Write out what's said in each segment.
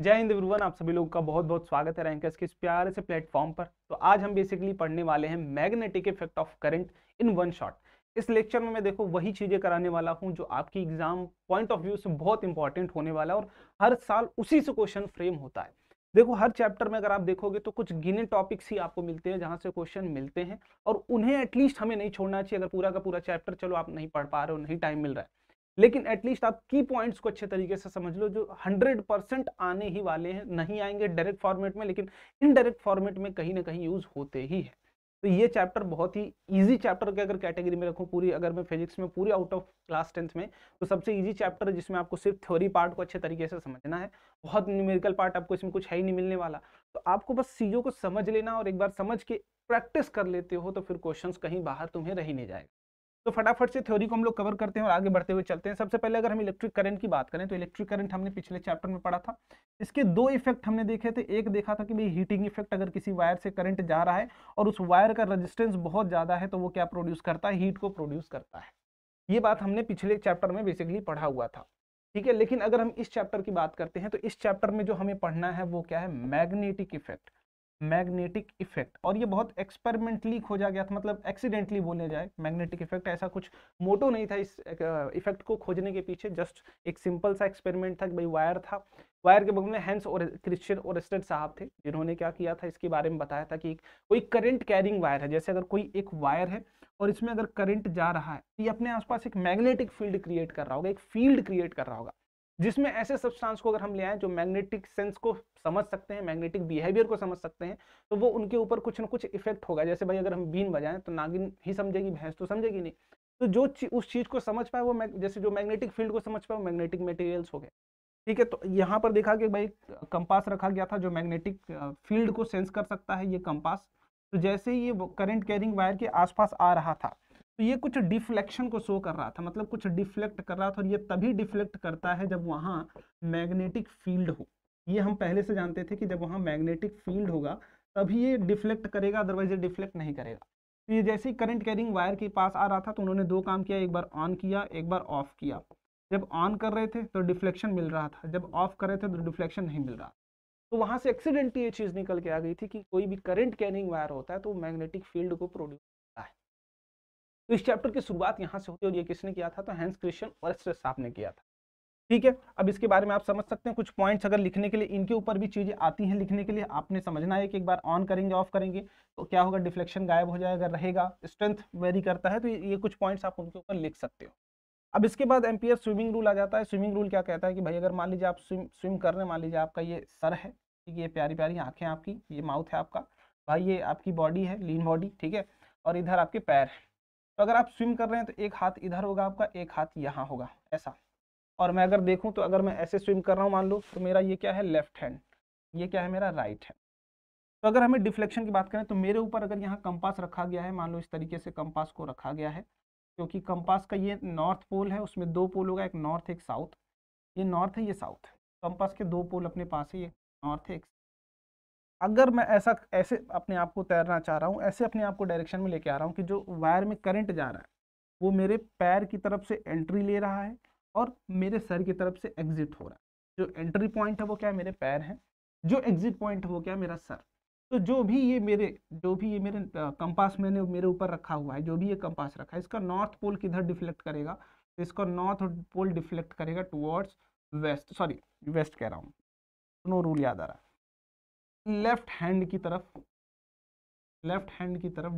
जय हिंद एवरीवन, आप सभी लोगों का बहुत बहुत स्वागत है रैंकर्स के इस प्यारे से प्लेटफॉर्म पर। तो आज हम बेसिकली पढ़ने वाले हैं magnetic effect of current in one shot. इस लेक्चर में मैं देखो वही चीज़ें कराने वाला हूं जो आपकी एग्जाम पॉइंट ऑफ व्यू से बहुत इंपॉर्टेंट होने वाला है और हर साल उसी से क्वेश्चन फ्रेम होता है। देखो हर चैप्टर में अगर आप देखोगे तो कुछ गिने टॉपिक्स ही आपको मिलते हैं जहाँ से क्वेश्चन मिलते हैं और उन्हें एटलीस्ट हमें नहीं छोड़ना चाहिए। अगर पूरा का पूरा चैप्टर चलो आप नहीं पढ़ पा रहे हो, नहीं टाइम मिल रहा है, लेकिन एटलीस्ट आप की पॉइंट्स को अच्छे तरीके से समझ लो जो 100% आने ही वाले हैं। नहीं आएंगे डायरेक्ट फॉर्मेट में लेकिन इनडायरेक्ट फॉर्मेट में कहीं ना कहीं यूज होते ही है। तो ये चैप्टर बहुत ही इजी चैप्टर के अगर कैटेगरी में रखूं पूरी, अगर मैं फिजिक्स में पूरी आउट ऑफ क्लास 10th में, तो सबसे इजी चैप्टर है जिसमें आपको सिर्फ थ्योरी पार्ट को अच्छे तरीके से समझना है। बहुत न्यूमेरिकल पार्ट आपको इसमें कुछ है ही नहीं मिलने वाला। तो आपको बस चीज़ों को समझ लेना और एक बार समझ के प्रैक्टिस कर लेते हो तो फिर क्वेश्चन कहीं बाहर तुम्हें रह ही नहीं जाएगा। तो फटाफट से थ्योरी को हम लोग कवर करते हैं और आगे बढ़ते हुए चलते हैं। सबसे पहले अगर हम इलेक्ट्रिक करंट की बात करें तो इलेक्ट्रिक करंट हमने पिछले चैप्टर में पढ़ा था। इसके दो इफेक्ट हमने देखे थे। एक देखा था कि भाई हीटिंग इफेक्ट, अगर किसी वायर से करंट जा रहा है और उस वायर का रेजिस्टेंस बहुत ज़्यादा है तो वो क्या प्रोड्यूस करता है, हीट को प्रोड्यूस करता है। ये बात हमने पिछले चैप्टर में बेसिकली पढ़ा हुआ था, ठीक है। लेकिन अगर हम इस चैप्टर की बात करते हैं तो इस चैप्टर में जो हमें पढ़ना है वो क्या है, मैग्नेटिक इफेक्ट। मैग्नेटिक इफेक्ट, और ये बहुत एक्सपेरिमेंटली खोजा गया था, मतलब एक्सीडेंटली बोले जाए। मैग्नेटिक इफेक्ट ऐसा कुछ मोटो नहीं था इस इफेक्ट को खोजने के पीछे, जस्ट एक सिंपल सा एक्सपेरिमेंट था कि भाई वायर था, वायर के बगल में हैंस और क्रिश्चियन ओरेस्टेड साहब थे जिन्होंने क्या किया था, इसके बारे में बताया था कि कोई करंट कैरिंग वायर है। जैसे अगर कोई एक वायर है और इसमें अगर करंट जा रहा है तो ये अपने आसपास एक मैग्नेटिक फील्ड क्रिएट कर रहा होगा, एक फील्ड क्रिएट कर रहा होगा जिसमें ऐसे सब्सटेंस को अगर हम ले आए जो मैग्नेटिक सेंस को समझ सकते हैं, मैग्नेटिक बिहेवियर को समझ सकते हैं, तो वो उनके ऊपर कुछ ना कुछ इफेक्ट होगा। जैसे भाई अगर हम बीन बजाएं तो नागिन ही समझेगी, भैंस तो समझेगी नहीं। तो जो उस चीज़ को समझ पाए वो जैसे जो मैग्नेटिक फील्ड को समझ पाए वो मैग्नेटिक मटेरियल्स हो गए, ठीक है। तो यहाँ पर देखा कि भाई कंपास रखा गया था जो मैग्नेटिक फील्ड को सेंस कर सकता है, ये कंपास। तो जैसे ही ये करंट कैरिंग वायर के आसपास आ रहा था तो ये कुछ डिफ्लेक्शन को शो कर रहा था, मतलब कुछ डिफ्लेक्ट कर रहा था, और ये तभी डिफ्लेक्ट करता है जब वहाँ मैग्नेटिक फील्ड हो। ये हम पहले से जानते थे कि जब वहाँ मैग्नेटिक फील्ड होगा तभी ये डिफ्लेक्ट करेगा, अदरवाइज ये डिफ्लेक्ट नहीं करेगा। तो ये जैसे ही करंट कैरिंग वायर के पास आ रहा था तो उन्होंने दो काम किया, एक बार ऑन किया, एक बार ऑफ किया। जब ऑन कर रहे थे तो डिफ्लेक्शन मिल रहा था, जब ऑफ कर रहे थे तो डिफ्लेक्शन नहीं मिल रहा। तो वहाँ से एक्सीडेंटली ये चीज़ निकल के आ गई थी कि कोई भी करंट कैरिंग वायर होता है तो मैग्नेटिक फील्ड को प्रोड्यूस करता है। तो इस चैप्टर की शुरुआत यहाँ से होती है और ये किसने किया था, तो हैंस क्रिश्चियन ओरेस्टेड साहब ने किया था, ठीक है। अब इसके बारे में आप समझ सकते हैं, कुछ पॉइंट्स अगर लिखने के लिए, इनके ऊपर भी चीज़ें आती हैं लिखने के लिए। आपने समझना है कि एक बार ऑन करेंगे ऑफ करेंगे तो क्या होगा, डिफ्लेक्शन गायब हो जाएगा, रहेगा, स्ट्रेंथ वेरी करता है। तो ये कुछ पॉइंट्स आप उनके ऊपर लिख सकते हो। अब इसके बाद एम्पियर स्विमिंग रूल आ जाता है। स्विमिंग रूल क्या कहता है कि भाई अगर मान लीजिए आप स्विम कर रहे हैं, मान लीजिए आपका ये सर है, ठीक है, ये प्यारी प्यारी आँखें आपकी, ये माउथ है आपका, भाई ये आपकी बॉडी है, लीन बॉडी, ठीक है, और इधर आपके पैर है। तो अगर आप स्विम कर रहे हैं तो एक हाथ इधर होगा आपका, एक हाथ यहाँ होगा ऐसा। और मैं अगर देखूं तो अगर मैं ऐसे स्विम कर रहा हूँ मान लो, तो मेरा ये क्या है, लेफ्ट हैंड, ये क्या है, मेरा राइट हैंड। तो अगर हमें डिफ्लेक्शन की बात करें तो मेरे ऊपर अगर यहाँ कंपास रखा गया है, मान लो इस तरीके से कंपास को रखा गया है, क्योंकि कंपास का ये नॉर्थ पोल है, उसमें दो पोल होगा, एक नॉर्थ एक साउथ। ये नॉर्थ है, ये साउथ है, कंपास के दो पोल अपने पास है, ये नॉर्थ है एक। अगर मैं ऐसा ऐसे अपने आप को तैरना चाह रहा हूँ, ऐसे अपने आप को डायरेक्शन में लेके आ रहा हूँ कि जो वायर में करंट जा रहा है वो मेरे पैर की तरफ से एंट्री ले रहा है और मेरे सर की तरफ से एग्जिट हो रहा है। जो एंट्री पॉइंट है वो क्या है, मेरे पैर है, जो एग्जिट पॉइंट है वो क्या है, मेरा सर। तो जो भी ये मेरे कंपास मैंने मेरे ऊपर रखा हुआ है, जो भी ये कंपास रखा है, इसका नॉर्थ पोल किधर डिफ्लेक्ट करेगा, इसका नॉर्थ पोल डिफ्लेक्ट करेगा टुवर्ड्स वेस्ट, सॉरी वेस्ट कह रहा हूँ, नो रूल याद आ रहा है, लेफ्ट हैंड की तरफ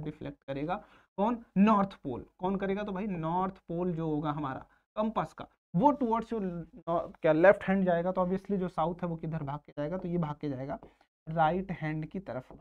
डिफ्लेक्ट करेगा। कौन, नॉर्थ पोल। कौन करेगा, तो भाई नॉर्थ पोल जो होगा हमारा कंपास का वो टुवर्ड्स योर क्या लेफ्ट हैंड जाएगा। तो ऑब्वियसली जो साउथ है वो किधर भाग के जाएगा, तो ये भाग के जाएगा राइट हैंड की तरफ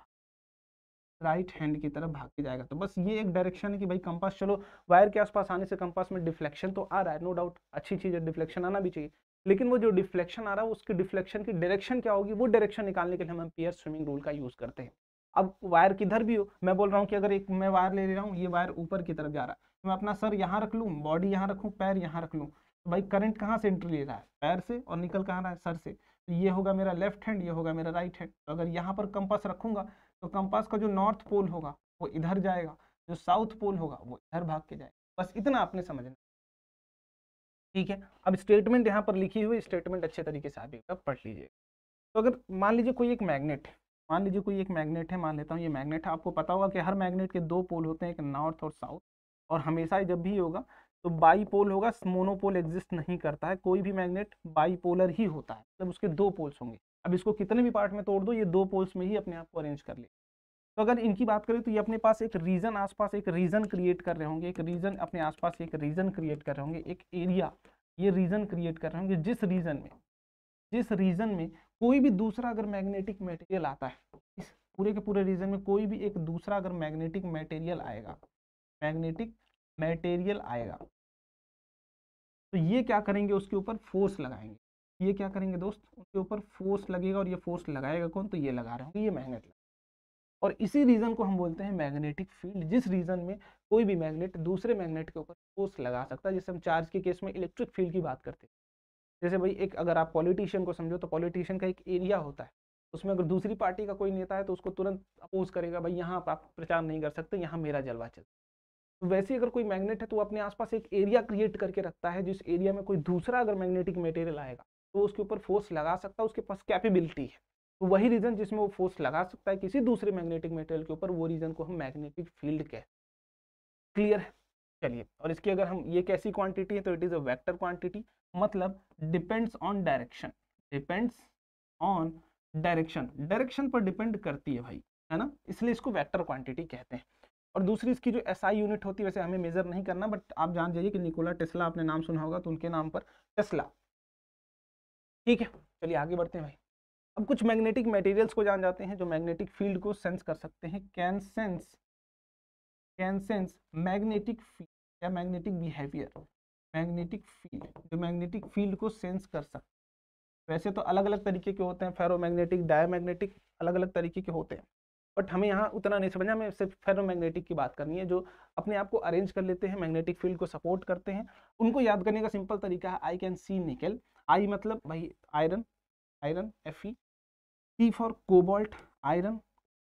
भाग के जाएगा। तो बस ये एक डायरेक्शन है कि भाई कंपास, चलो वायर के आसपास आने से कंपास में डिफ्लेक्शन तो आ रहा है, नो डाउट अच्छी चीज़ है, डिफ्लेक्शन आना भी चाहिए, लेकिन वो जो डिफ्लेक्शन आ रहा है उसके डिफ्लेक्शन की डायरेक्शन क्या होगी, वो डायरेक्शन निकालने के लिए हम एम्पियर स्विमिंग रूल का यूज़ करते हैं। अब वायर किधर भी हो, मैं बोल रहा हूँ कि अगर एक मैं वायर ले रहा हूँ, ये वायर ऊपर की तरफ जा रहा है, मैं अपना सर यहाँ रख लूँ, बॉडी यहाँ रखूँ, पैर यहाँ रख लूँ, तो भाई करंट कहाँ से एंट्री ले रहा है, पैर से, और निकल कहाँ रहा है, सर से। तो ये होगा मेरा लेफ्ट हैंड, ये होगा मेरा राइट हैंड। तो अगर यहाँ पर कंपास रखूँगा तो कंपास का जो नॉर्थ पोल होगा वो इधर जाएगा, जो साउथ पोल होगा वो इधर भाग के जाएगा। बस इतना आपने समझना, ठीक है। अब स्टेटमेंट यहाँ पर लिखी हुई, स्टेटमेंट अच्छे तरीके से आप एक बार पढ़ लीजिए। तो अगर मान लीजिए कोई एक मैग्नेट है, मान लेता हूँ ये मैग्नेट है। आपको पता होगा कि हर मैग्नेट के दो पोल होते हैं, एक नॉर्थ और साउथ, और हमेशा जब भी होगा तो बाईपोल होगा, मोनोपोल एग्जिस्ट नहीं करता है। कोई भी मैग्नेट बाईपोलर ही होता है, मतलब उसके दो पोल्स होंगे। अब इसको कितने भी पार्ट में तोड़ दो, ये दो पोल्स में ही अपने आप को अरेंज कर ले। तो अगर इनकी बात करें तो ये अपने पास एक रीजन, आसपास एक रीजन क्रिएट कर रहे होंगे, एक रीजन अपने आसपास एक रीजन क्रिएट कर रहे होंगे, एक एरिया ये रीजन क्रिएट कर रहे होंगे, जिस रीजन में कोई भी दूसरा अगर मैग्नेटिक मटेरियल आता है, इस पूरे के पूरे रीजन में कोई भी एक दूसरा अगर मैग्नेटिक मटेरियल आएगा तो ये क्या करेंगे, उसके ऊपर फोर्स लगाएंगे। ये क्या करेंगे दोस्त, उसके ऊपर फोर्स लगेगा, और ये फोर्स लगाएगा कौन, तो ये लगा रहे होंगे ये मैग्नेट। और इसी रीजन को हम बोलते हैं मैग्नेटिक फील्ड, जिस रीजन में कोई भी मैग्नेट दूसरे मैग्नेट के ऊपर फोर्स लगा सकता है। जैसे हम चार्ज के केस में इलेक्ट्रिक फील्ड की बात करते हैं। जैसे भाई एक अगर आप पॉलिटिशियन को समझो तो पॉलिटिशियन का एक एरिया होता है, उसमें अगर दूसरी पार्टी का कोई नेता है तो उसको तुरंत अपोज करेगा, भाई यहाँ आप प्रचार नहीं कर सकते, यहाँ मेरा जलवा चल। तो वैसे अगर कोई मैग्नेट है तो अपने आसपास एक एरिया क्रिएट करके रखता है, जिस एरिया में कोई दूसरा अगर मैग्नेटिक मटेरियल आएगा तो उसके ऊपर फोर्स लगा सकता है, उसके पास कैपेबिलिटी है। तो वही रीजन जिसमें वो फोर्स लगा सकता है किसी दूसरे मैग्नेटिक मटेरियल के ऊपर, वो रीजन को हम मैग्नेटिक फील्ड कहते हैं। क्लियर है? चलिए, और इसकी अगर हम ये कैसी क्वांटिटी है तो it is a vector quantity, मतलब डिपेंड्स ऑन डायरेक्शन। डायरेक्शन पर डिपेंड करती है भाई, है ना, इसलिए इसको वेक्टर क्वांटिटी कहते हैं। और दूसरी इसकी जो एसआई यूनिट होती है, वैसे हमें मेजर नहीं करना, बट आप जान जाइए कि निकोला टेस्ला, आपने नाम सुना होगा तो उनके नाम पर टेस्ला। ठीक है, चलिए आगे बढ़ते हैं भाई। अब कुछ मैग्नेटिक मटेरियल्स को जान जाते हैं जो मैग्नेटिक फील्ड को सेंस कर सकते हैं। कैन सेंस मैग्नेटिक फील्ड या मैग्नेटिक बिहेवियर। मैग्नेटिक फील्ड जो मैग्नेटिक फील्ड को सेंस कर सकते हैं, वैसे तो अलग अलग तरीके के होते हैं, फेरोमैग्नेटिक, डायमैग्नेटिक, अलग अलग तरीके के होते हैं, बट हमें यहाँ उतना नहीं समझना, हमें सिर्फ फेरोमैग्नेटिक की बात करनी है। जो अपने आप को अरेंज कर लेते हैं, मैग्नेटिक फील्ड को सपोर्ट करते हैं, उनको याद करने का सिंपल तरीका है आई कैन सी निकल। आई मतलब भाई iron Fe, C for cobalt, iron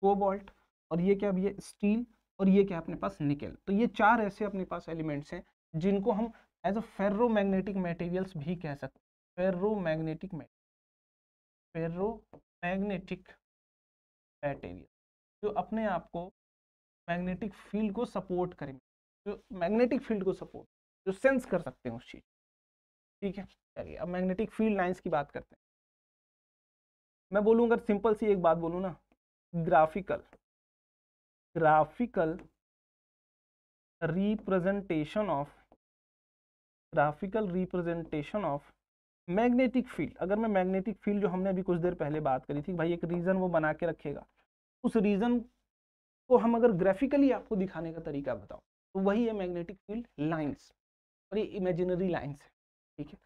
cobalt, और ये क्या, ये स्टील, और ये क्या अपने पास निकल। तो ये चार ऐसे अपने पास एलिमेंट्स हैं जिनको हम एज अ फेर्रोमैग्नेटिक मटेरियल्स भी कह सकते हैं। फेर्रोमैग्नेटिक मटेरियल जो अपने आप को मैग्नेटिक फील्ड को सपोर्ट करेंगे, जो सेंस कर सकते हैं उस चीज़। ठीक है, चलिए अब मैग्नेटिक फील्ड लाइंस की बात करते हैं। मैं बोलूँगा सिंपल सी एक बात बोलूँ ना, graphical representation of magnetic field. अगर मैं मैग्नेटिक फील्ड जो हमने अभी कुछ देर पहले बात करी थी भाई, एक रीजन वो बना के रखेगा, उस रीजन को हम अगर ग्राफिकली आपको दिखाने का तरीका बताओ तो वही है मैग्नेटिक फील्ड लाइंस, और ये इमेजिनरी लाइंस है। ठीक है,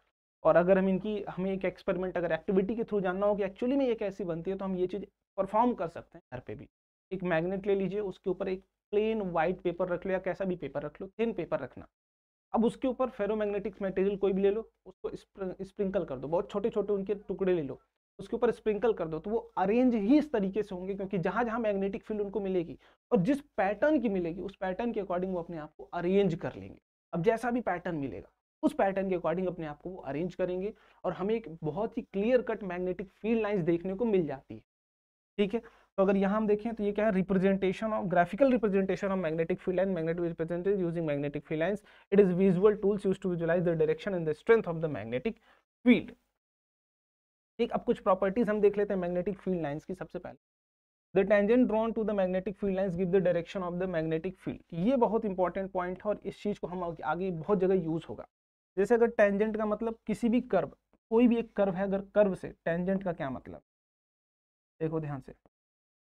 और अगर हम इनकी हमें एक एक्सपेरिमेंट अगर एक्टिविटी के थ्रू जानना हो कि एक्चुअली में ये कैसी बनती है, तो हम ये चीज़ परफॉर्म कर सकते हैं घर पे भी। एक मैग्नेट ले लीजिए, उसके ऊपर एक प्लेन वाइट पेपर रख लो या कैसा भी पेपर रख लो, थिन पेपर रखना। अब उसके ऊपर फेरोमैग्नेटिक मटेरियल कोई भी ले लो, उसको स्प्रिंकल कर दो, बहुत छोटे छोटे उनके टुकड़े ले लो, उसके ऊपर स्प्रिंकल कर दो, तो वो अरेंज ही इस तरीके से होंगे क्योंकि जहाँ जहाँ मैग्नेटिक फील्ड उनको मिलेगी और जिस पैटर्न की मिलेगी उस पैटर्न के अकॉर्डिंग वो अपने आप को अरेंज कर लेंगे। अब जैसा भी पैटर्न मिलेगा उस पैटर्न के अकॉर्डिंग अपने आप को वो अरेंज करेंगे, और हमें एक बहुत ही clear cut magnetic field lines देखने को मिल जाती है। ठीक है, तो अगर यहाँ हम देखें तो ये क्या है, representation of, graphical representation of magnetic field line. Magnetic representation using magnetic field lines, it is visual tools used to visualise the direction and the strength of the magnetic field. ठीक, अब कुछ प्रॉपर्टीज हम देख लेते हैं magnetic field lines की। सबसे पहले the tangent drawn to the magnetic field lines give the direction of the magnetic field. ये बहुत इंपॉर्टेंट पॉइंट है और इस चीज़ को हम आगे बहुत जगह यूज होगा। जैसे अगर टेंजेंट का मतलब किसी भी कर्व, कोई भी एक कर्व है, अगर कर्व से टेंजेंट का क्या मतलब, देखो ध्यान से,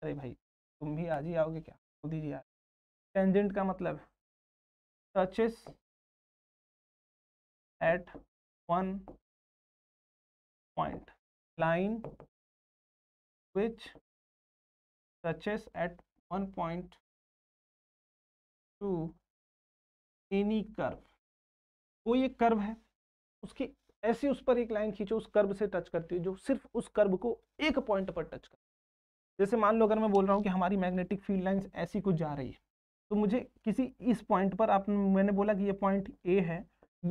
अरे भाई तुम भी आज ही आओगे क्या, खुद ही यार। टेंजेंट का मतलब touches at one point, line which touches at one point to any curve. कोई एक कर्व है, उसकी ऐसी उस पर एक लाइन खींचो उस कर्व से टच करती है, जो सिर्फ उस कर्व को एक पॉइंट पर टच करती है। जैसे मान लो अगर मैं बोल रहा हूँ कि हमारी मैग्नेटिक फील्ड लाइंस ऐसी कुछ जा रही है, तो मुझे किसी इस पॉइंट पर, मैंने बोला कि ये पॉइंट ए है,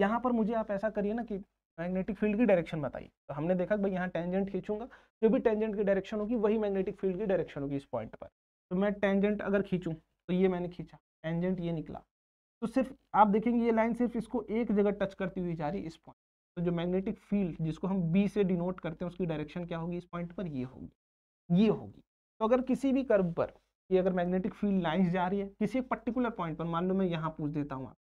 यहाँ पर मुझे आप ऐसा करिए ना कि मैग्नेटिक फील्ड की डायरेक्शन बताइए। तो हमने देखा भाई यहाँ टेंजेंट खींचूंगा, जो भी टेंजेंट की डायरेक्शन होगी वही मैग्नेटिक फील्ड की डायरेक्शन होगी इस पॉइंट पर। तो मैं टेंजेंट अगर खींचूँ तो ये मैंने खींचा, टेंजेंट ये निकला, तो सिर्फ आप देखेंगे ये लाइन सिर्फ इसको एक जगह टच करती हुई जा रही इस पॉइंट। तो जो मैग्नेटिक फील्ड जिसको हम B से डिनोट करते हैं उसकी डायरेक्शन क्या होगी इस पॉइंट पर, ये होगी, ये होगी। तो अगर किसी भी कर्व पर ये अगर मैग्नेटिक फील्ड लाइंस जा रही है किसी एक पर्टिकुलर पॉइंट पर, मान लो मैं यहाँ पूछ देता हूँ,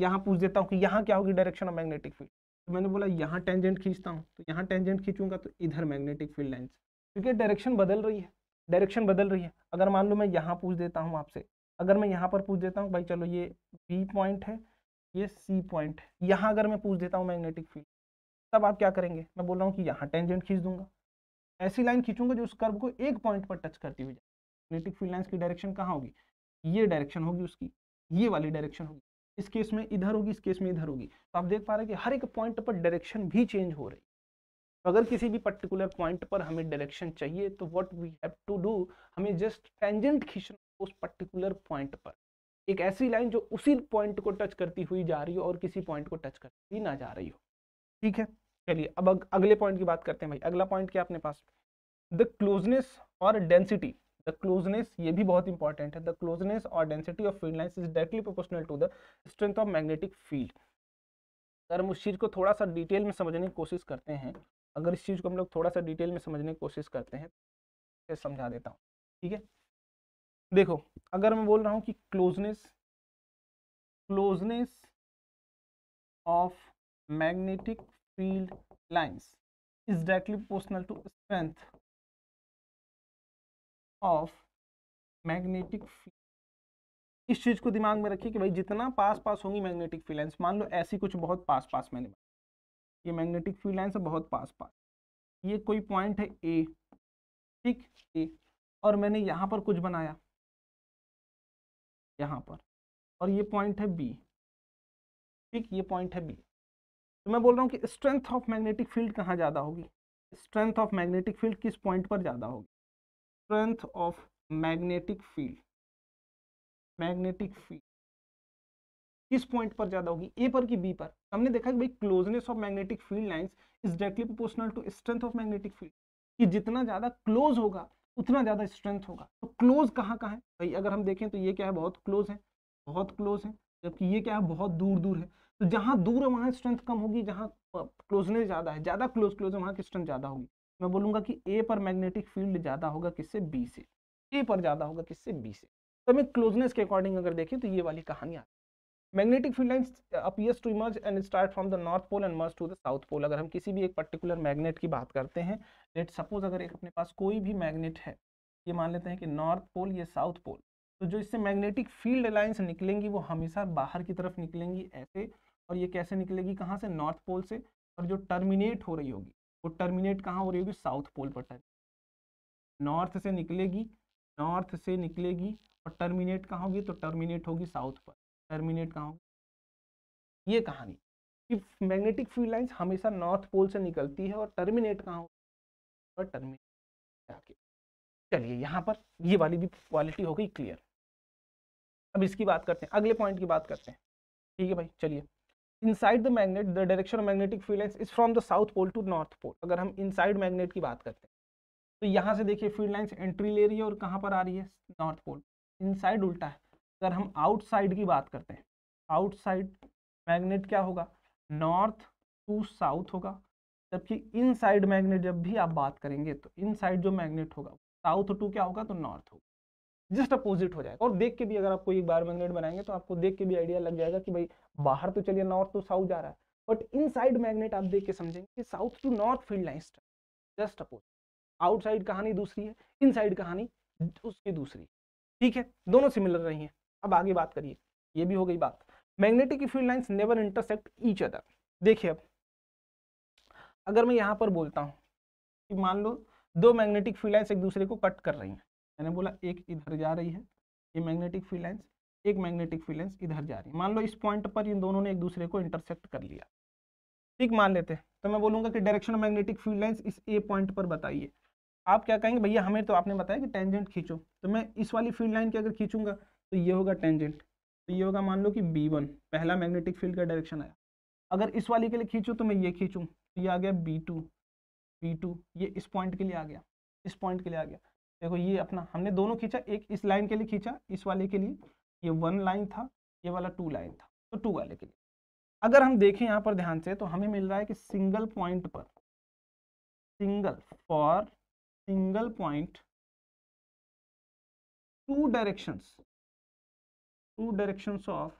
यहाँ पूछ देता हूँ कि यहाँ क्या होगी डायरेक्शन ऑफ मैग्नेटिक फील्ड, तो मैंने बोला यहाँ टेंजेंट खींचता हूँ, तो यहाँ टेंजेंट खींचूंगा तो इधर मैग्नेटिक फील्ड लाइंस, क्योंकि डायरेक्शन बदल रही है, डायरेक्शन बदल रही है। अगर मान लो मैं यहाँ पूछ देता हूँ आपसे, अगर मैं यहाँ पर पूछ देता हूँ भाई चलो ये B पॉइंट है, ये C पॉइंट है, यहाँ अगर मैं पूछ देता हूँ मैग्नेटिक फील्ड, तब आप क्या करेंगे, मैं बोल रहा हूँ कि यहाँ टेंजेंट खींच दूंगा, ऐसी लाइन खींचूंगा जो उस कर्व को एक पॉइंट पर टच करती हुई जाए। मैग्नेटिक फील्ड लाइन्स की डायरेक्शन कहाँ होगी, ये डायरेक्शन होगी उसकी, ये वाली डायरेक्शन होगी, इस केस में इधर होगी, इस केस में इधर होगी। तो आप देख पा रहे हैं कि हर एक पॉइंट पर डायरेक्शन भी चेंज हो रही है। तो अगर किसी भी पर्टिकुलर पॉइंट पर हमें डायरेक्शन चाहिए तो what we have to do, हमें जस्ट टेंजेंट खींचना उस पर्टिकुलर पॉइंट पर, एक ऐसी लाइन जो उसी पॉइंट को टच करती हुई जा रही हो और किसी पॉइंट को टच करती हुई ना जा रही हो। ठीक है, चलिए अब अगले पॉइंट की बात करते हैं भाई। अगला पॉइंट क्या अपने पास, द क्लोजनेस और डेंसिटी। द क्लोजनेस ये भी बहुत इंपॉर्टेंट है। द क्लोजनेस और density of field lines is directly proportional to the strength of magnetic field. अगर हम उस चीज़ को थोड़ा सा डिटेल में समझने की कोशिश करते हैं, अगर इस चीज़ को हम लोग थोड़ा सा डिटेल में समझने की कोशिश करते हैं, फिर समझा देता हूँ। ठीक है, देखो अगर मैं बोल रहा हूँ कि closeness of magnetic field lines is directly proportional to strength of magnetic field. इस चीज़ को दिमाग में रखिए कि भाई जितना पास होंगी मैग्नेटिक फील्ड लाइंस, मान लो ऐसी कुछ बहुत पास मैंने, ये मैग्नेटिक फील्ड लाइंस बहुत पास, ये कोई पॉइंट है ए, ठीक ए, और मैंने यहाँ पर कुछ बनाया यहाँ पर, और ये पॉइंट है बी, ठीक ये पॉइंट है बी। तो मैं बोल रहा हूँ कि स्ट्रेंथ ऑफ मैग्नेटिक फील्ड कहाँ ज़्यादा होगी, स्ट्रेंथ ऑफ मैग्नेटिक फील्ड किस पॉइंट पर ज़्यादा होगी, स्ट्रेंथ ऑफ मैग्नेटिक फील्ड किस पॉइंट पर ज़्यादा होगी, ए पर कि बी पर। हमने देखा कि भाई closeness of magnetic field lines is directly proportional to strength of magnetic field, कि जितना ज़्यादा क्लोज होगा उतना ज़्यादा स्ट्रेंथ होगा। तो क्लोज कहाँ है भाई, अगर हम देखें तो ये क्या है, बहुत क्लोज है, जबकि ये क्या है बहुत दूर है। तो जहाँ दूर है वहाँ स्ट्रेंथ कम होगी, जहाँ क्लोजनेस ज़्यादा है, ज़्यादा क्लोज है वहाँ की स्ट्रेंथ ज़्यादा होगी। मैं बोलूँगा कि ए पर मैग्नेटिक फील्ड ज़्यादा होगा किससे, बी से, ए पर ज़्यादा होगा किससे, बी से। तो हमें क्लोजनेस के अकॉर्डिंग अगर देखें तो ये वाली कहानी आती है। Magnetic field lines appears to emerge and start from the north pole and merge to the south pole. अगर हम किसी भी एक पर्टिकुलर मैग्नेट की बात करते हैं, लेट सपोज अगर एक अपने पास कोई भी मैग्नेट है, ये मान लेते हैं कि नॉर्थ पोल ये साउथ पोल, तो जो इससे मैग्नेटिक फील्ड लाइंस निकलेंगी वो हमेशा बाहर की तरफ निकलेंगी ऐसे, और ये कैसे निकलेगी, कहाँ से, नॉर्थ पोल से, और जो टर्मिनेट हो रही होगी वो टर्मिनेट कहाँ हो रही होगी, साउथ पोल पर। नॉर्थ से निकलेगी और टर्मिनेट कहाँ होगी, तो टर्मिनेट होगी साउथ पर, टर्मिनेट कहाँ होगी। ये कहानी कि मैग्नेटिक फील्ड लाइंस हमेशा नॉर्थ पोल से निकलती है और टर्मिनेट कहाँ होगी, और टर्मिनेट जाके। चलिए यहाँ पर ये वाली भी क्वालिटी हो गई क्लियर। अब इसकी बात करते हैं, अगले पॉइंट की बात करते हैं। ठीक है भाई, चलिए inside the magnet the direction of magnetic field lines is from the south pole to north pole. अगर हम इनसाइड मैग्नेट की बात करते हैं तो यहाँ से देखिए फील्ड लाइंस एंट्री ले रही है और कहाँ पर आ रही है, नॉर्थ पोल। इनसाइड उल्टा है। अगर हम आउटसाइड की बात करते हैं, आउटसाइड मैग्नेट क्या होगा, नॉर्थ टू साउथ होगा, जबकि इनसाइड मैग्नेट जब भी आप बात करेंगे तो इनसाइड जो मैग्नेट होगा साउथ टू क्या होगा, तो नॉर्थ होगा, जस्ट अपोजिट हो जाएगा। और देख के भी अगर आपको एक बार मैग्नेट बनाएंगे तो आपको देख के भी आइडिया लग जाएगा कि भाई बाहर तो चलिए नॉर्थ टू साउथ जा रहा है, बट इनसाइड मैग्नेट आप देख के समझेंगे कि south to north field lines just opposite. Outside कहानी दूसरी है, इनसाइड कहानी उसकी दूसरी, ठीक है, दोनों सिमिलर रही हैं। अब आगे बात करिए, ये भी हो गई बात। Magnetic field lines never intersect each other. देखिए अब अगर मैं यहाँ पर बोलता हूँ कि मान लो दो मैग्नेटिक फील्ड लाइंस एक दूसरे को कट कर रही हैं, मैंने बोला एक इधर जा रही है ये मैग्नेटिक फील्ड लाइंस, एक मैग्नेटिक फील्ड लाइंस इधर जा रही है। मान लो इस पॉइंट पर इन दोनों ने एक दूसरे को इंटरसेक्ट कर लिया, ठीक मान लेते हैं। तो मैं बोलूँगा कि direction of magnetic field lines इस ए पॉइंट पर बताइए। आप क्या कहेंगे, भैया हमें तो आपने बताया कि टेंजेंट खींचो, तो मैं इस वाली फील्ड लाइन की अगर खींचूंगा तो ये होगा टेंजेंट, तो ये होगा मान लो कि B1 पहला मैग्नेटिक फील्ड का डायरेक्शन आया, अगर इस वाली के लिए खींचूँ तो मैं ये खींचूँ, ये आ गया बी टू, ये इस पॉइंट के लिए आ गया, इस पॉइंट के लिए आ गया। देखो ये अपना हमने दोनों खींचा, एक इस लाइन के लिए खींचा, इस वाले के लिए ये 1 लाइन था, ये वाला 2 लाइन था, तो 2 वाले के लिए। अगर हम देखें यहाँ पर ध्यान से तो हमें मिल रहा है कि सिंगल पॉइंट पर, single point 2 directions of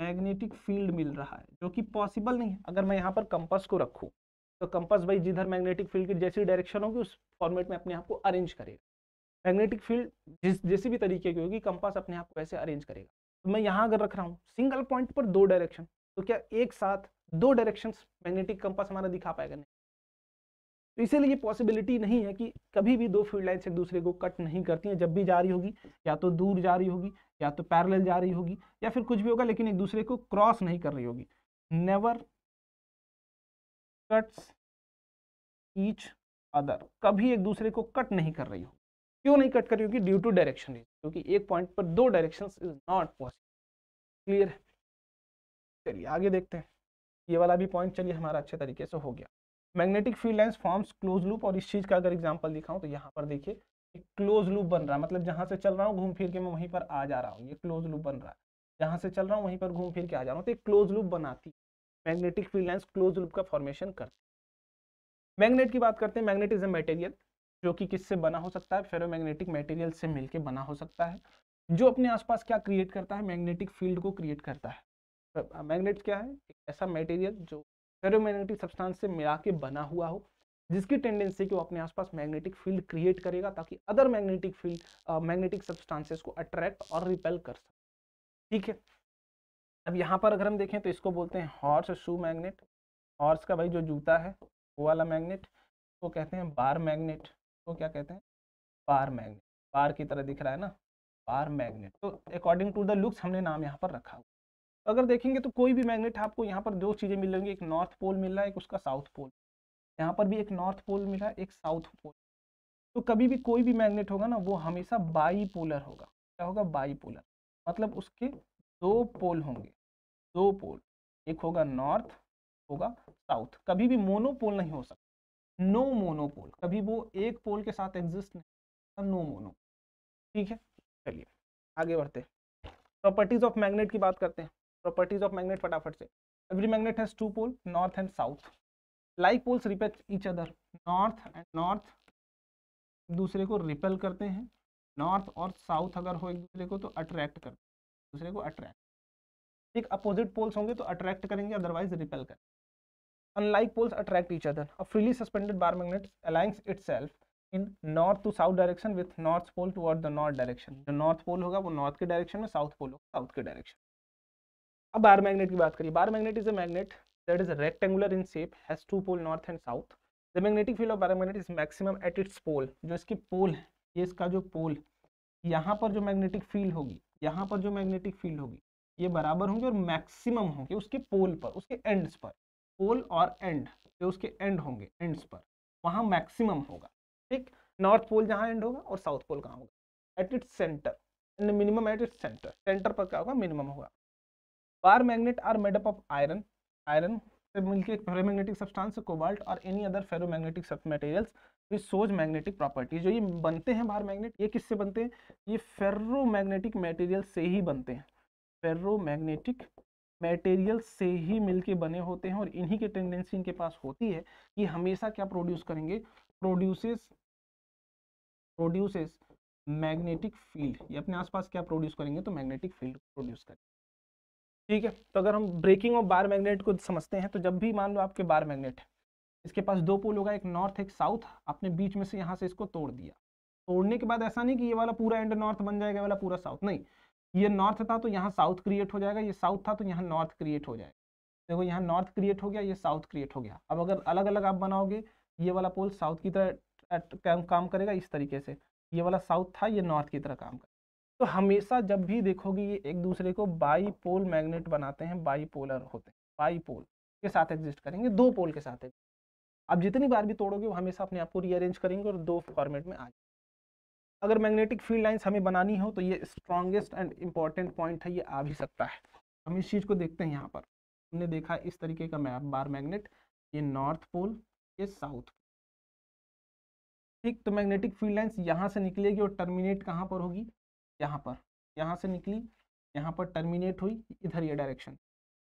magnetic field मिल रहा है, जो कि पॉसिबल नहीं है। अगर मैं यहाँ पर कंपास को रखूँ तो कंपास भाई जिधर मैग्नेटिक फील्ड की जैसी डायरेक्शन होगी उस फॉर्मेट में अपने आप को अरेंज करेगा। मैग्नेटिक फील्ड जैसी भी तरीके की होगी कंपास अपने आप को वैसे अरेंज करेगा। तो मैं यहाँ अगर रख रहा हूँ सिंगल पॉइंट पर 2 डायरेक्शन, तो क्या एक साथ 2 डायरेक्शंस मैग्नेटिक कंपास हमारा दिखा पाएगा? नहीं। तो इसीलिए ये पॉसिबिलिटी नहीं है कि कभी भी 2 फील्ड लाइन्स एक दूसरे को कट नहीं करती हैं। जब भी जा रही होगी या तो दूर जा रही होगी, या तो पैरेलल जा रही होगी, या फिर कुछ भी होगा, लेकिन एक दूसरे को क्रॉस नहीं कर रही होगी। नेवर कट्स ईच अदर, कभी एक दूसरे को कट नहीं कर रही होगी। क्यों नहीं कट कर रही होगी? ड्यू टू डायरेक्शन, क्योंकि एक पॉइंट पर 2 direction is not possible. Clear है? चलिए आगे देखते हैं। ये वाला भी पॉइंट चलिए हमारा अच्छे तरीके से हो गया। Magnetic field lines forms close loop, और इस चीज़ का अगर एग्जांपल दिखाऊं तो यहाँ पर देखिए क्लोज लूप बन रहा है, मतलब जहाँ से चल रहा हूँ घूम फिर के मैं वहीं पर आ जा रहा हूँ। ये क्लोज लूप बन रहा है, जहाँ से चल रहा हूँ वहीं पर घूम फिर के आ जा रहा हूँ। तो एक क्लोज लूप बनाती magnetic field lines, close loop का फॉर्मेशन करती। मैग्नेट की बात करते हैं। मैग्नेट इज अ मटेरियल जो कि किससे बना हो सकता है? फेरोमैग्नेटिक मटेरियल से मिलकर बना हो सकता है, जो अपने आसपास क्या क्रिएट करता है? मैग्नेटिक फील्ड को क्रिएट करता है। मैग्नेट क्या है? एक ऐसा मटेरियल जो फेरोमैग्नेटिक सब्सटेंस से मिला के बना हुआ हो, जिसकी टेंडेंसी कि वो अपने आसपास मैग्नेटिक फील्ड क्रिएट करेगा, ताकि other magnetic field magnetic substances को अट्रैक्ट और रिपेल कर सके। ठीक है। अब यहाँ पर अगर हम देखें तो इसको बोलते हैं हॉर्स शू मैग्नेट। हॉर्स का भाई जो जूता है वो वाला मैग्नेट, वो कहते हैं बार मैग्नेट। तो क्या कहते हैं? Bar magnet. बार की तरह दिख रहा है ना, बार मैग्नेट। तो अकॉर्डिंग टू द लुक्स हमने नाम यहाँ पर रखा हुआ। अगर देखेंगे तो कोई भी मैग्नेट आपको यहाँ पर 2 चीज़ें मिल रही हैं, एक नॉर्थ पोल मिल रहा है, एक उसका साउथ पोल। यहाँ पर भी एक नॉर्थ पोल मिला है, एक साउथ पोल। तो कभी भी कोई भी मैग्नेट होगा ना, वो हमेशा बाईपोलर होगा। क्या होगा? बाईपोलर, मतलब उसके 2 पोल होंगे, 2 पोल। एक होगा नॉर्थ, होगा साउथ। कभी भी मोनोपोल नहीं हो सकता, नो मोनोपोल। कभी वो एक पोल के साथ एग्जिस्ट नहीं, नो मोनो। ठीक है, चलिए आगे बढ़ते हैं। प्रॉपर्टीज ऑफ मैग्नेट की बात करते हैं। प्रॉपर्टीज ऑफ मैग्नेट फटाफट से। Every magnet has 2 pole, north and south. Like poles repel each other, north and north दूसरे को रिपेल करते हैं। नॉर्थ और साउथ अगर हो एक दूसरे को तो अट्रैक्ट करते हैं, दूसरे को अट्रैक्ट। एक अपोजिट पोल्स होंगे तो अट्रैक्ट करेंगे, अदरवाइज रिपेल करेंगे। Unlike poles attract each other. A freely suspended bar magnet aligns itself in north to south direction with north pole toward the north direction. जो नॉर्थ पोल होगा वो north के direction में, south pole होगा south के direction. अब bar magnet की बात करिए। Bar magnet is a magnet that is rectangular in shape, has 2 pole north and south. The magnetic field of bar magnet is maximum at its pole. जो इसके पोल है, ये इसका जो पोल, यहाँ पर जो मैग्नेटिक फील्ड होगी, यहाँ पर जो मैग्नेटिक फील्ड होगी, ये बराबर होंगे और मैक्सिमम होंगे उसके पोल पर, उसके एंड्स पर। पोल और एंड जो उसके एंड होंगे, एंड्स पर वहाँ मैक्सिमम होगा। ठीक, नॉर्थ पोल जहाँ एंड होगा और साउथ पोल कहाँ होगा? At its centre and minimum at its centre. Centre पर क्या होगा? मिनिमम होगा। Bar magnet are made up of iron, iron से मिलकर एक फेरोमैग्नेटिक सब्सटेंस, कोबाल्ट और any other ferromagnetic sub materials with those magnetic properties. जो ये बनते हैं बार मैग्नेट, ये किससे बनते हैं? ये फेरोमैग्नेटिक मटेरियल से ही बनते हैं। फेरोमैग्नेटिक मटेरियल से ही मिलके बने होते हैं, और इन्हीं की टेंडेंसी इनके पास होती है कि हमेशा क्या प्रोड्यूस करेंगे? Produces magnetic field. ये अपने आसपास क्या प्रोड्यूस करेंगे? तो मैग्नेटिक फील्ड प्रोड्यूस करेंगे। ठीक है। तो अगर हम ब्रेकिंग ऑफ बार मैग्नेट को समझते हैं तो जब भी मान लो आपके बार मैग्नेट है, इसके पास 2 पोल होगा, एक नॉर्थ एक साउथ। आपने बीच में से यहाँ से इसको तोड़ दिया। तोड़ने के बाद ऐसा नहीं कि ये वाला पूरा एंड नॉर्थ बन जाएगा, ये वाला पूरा साउथ। नहीं, ये नॉर्थ था तो यहाँ साउथ क्रिएट हो जाएगा, ये साउथ था तो यहाँ नॉर्थ क्रिएट हो जाएगा। देखो यहाँ नॉर्थ क्रिएट हो गया, ये साउथ क्रिएट हो गया। अब अगर अलग अलग आप बनाओगे, ये वाला पोल साउथ की तरह काम करेगा इस तरीके से, ये वाला साउथ था ये नॉर्थ की तरह काम करेगा। तो हमेशा जब भी देखोगे ये एक दूसरे को बाईपोल मैग्नेट बनाते हैं, बाईपोलर होते हैं, बाईपोल के साथ एग्जिस्ट करेंगे, 2 पोल के साथ। आप जितनी बार भी तोड़ोगे वो हमेशा अपने आप को रीअरेंज करेंगे और 2 फॉर्मेट में आ जाएंगे। अगर मैग्नेटिक फील्ड लाइंस हमें बनानी हो तो ये स्ट्रॉन्गेस्ट एंड इम्पॉर्टेंट पॉइंट है, ये आ भी सकता है। हम इस चीज़ को देखते हैं यहाँ पर। हमने देखा इस तरीके का मैप, बार मैग्नेट, ये नॉर्थ पोल, ये साउथ। ठीक, तो मैग्नेटिक फील्ड लाइंस यहाँ से निकलेगी और टर्मिनेट कहाँ पर होगी, यहाँ पर। यहाँ से निकली, यहाँ पर टर्मिनेट हुई, इधर ये डायरेक्शन।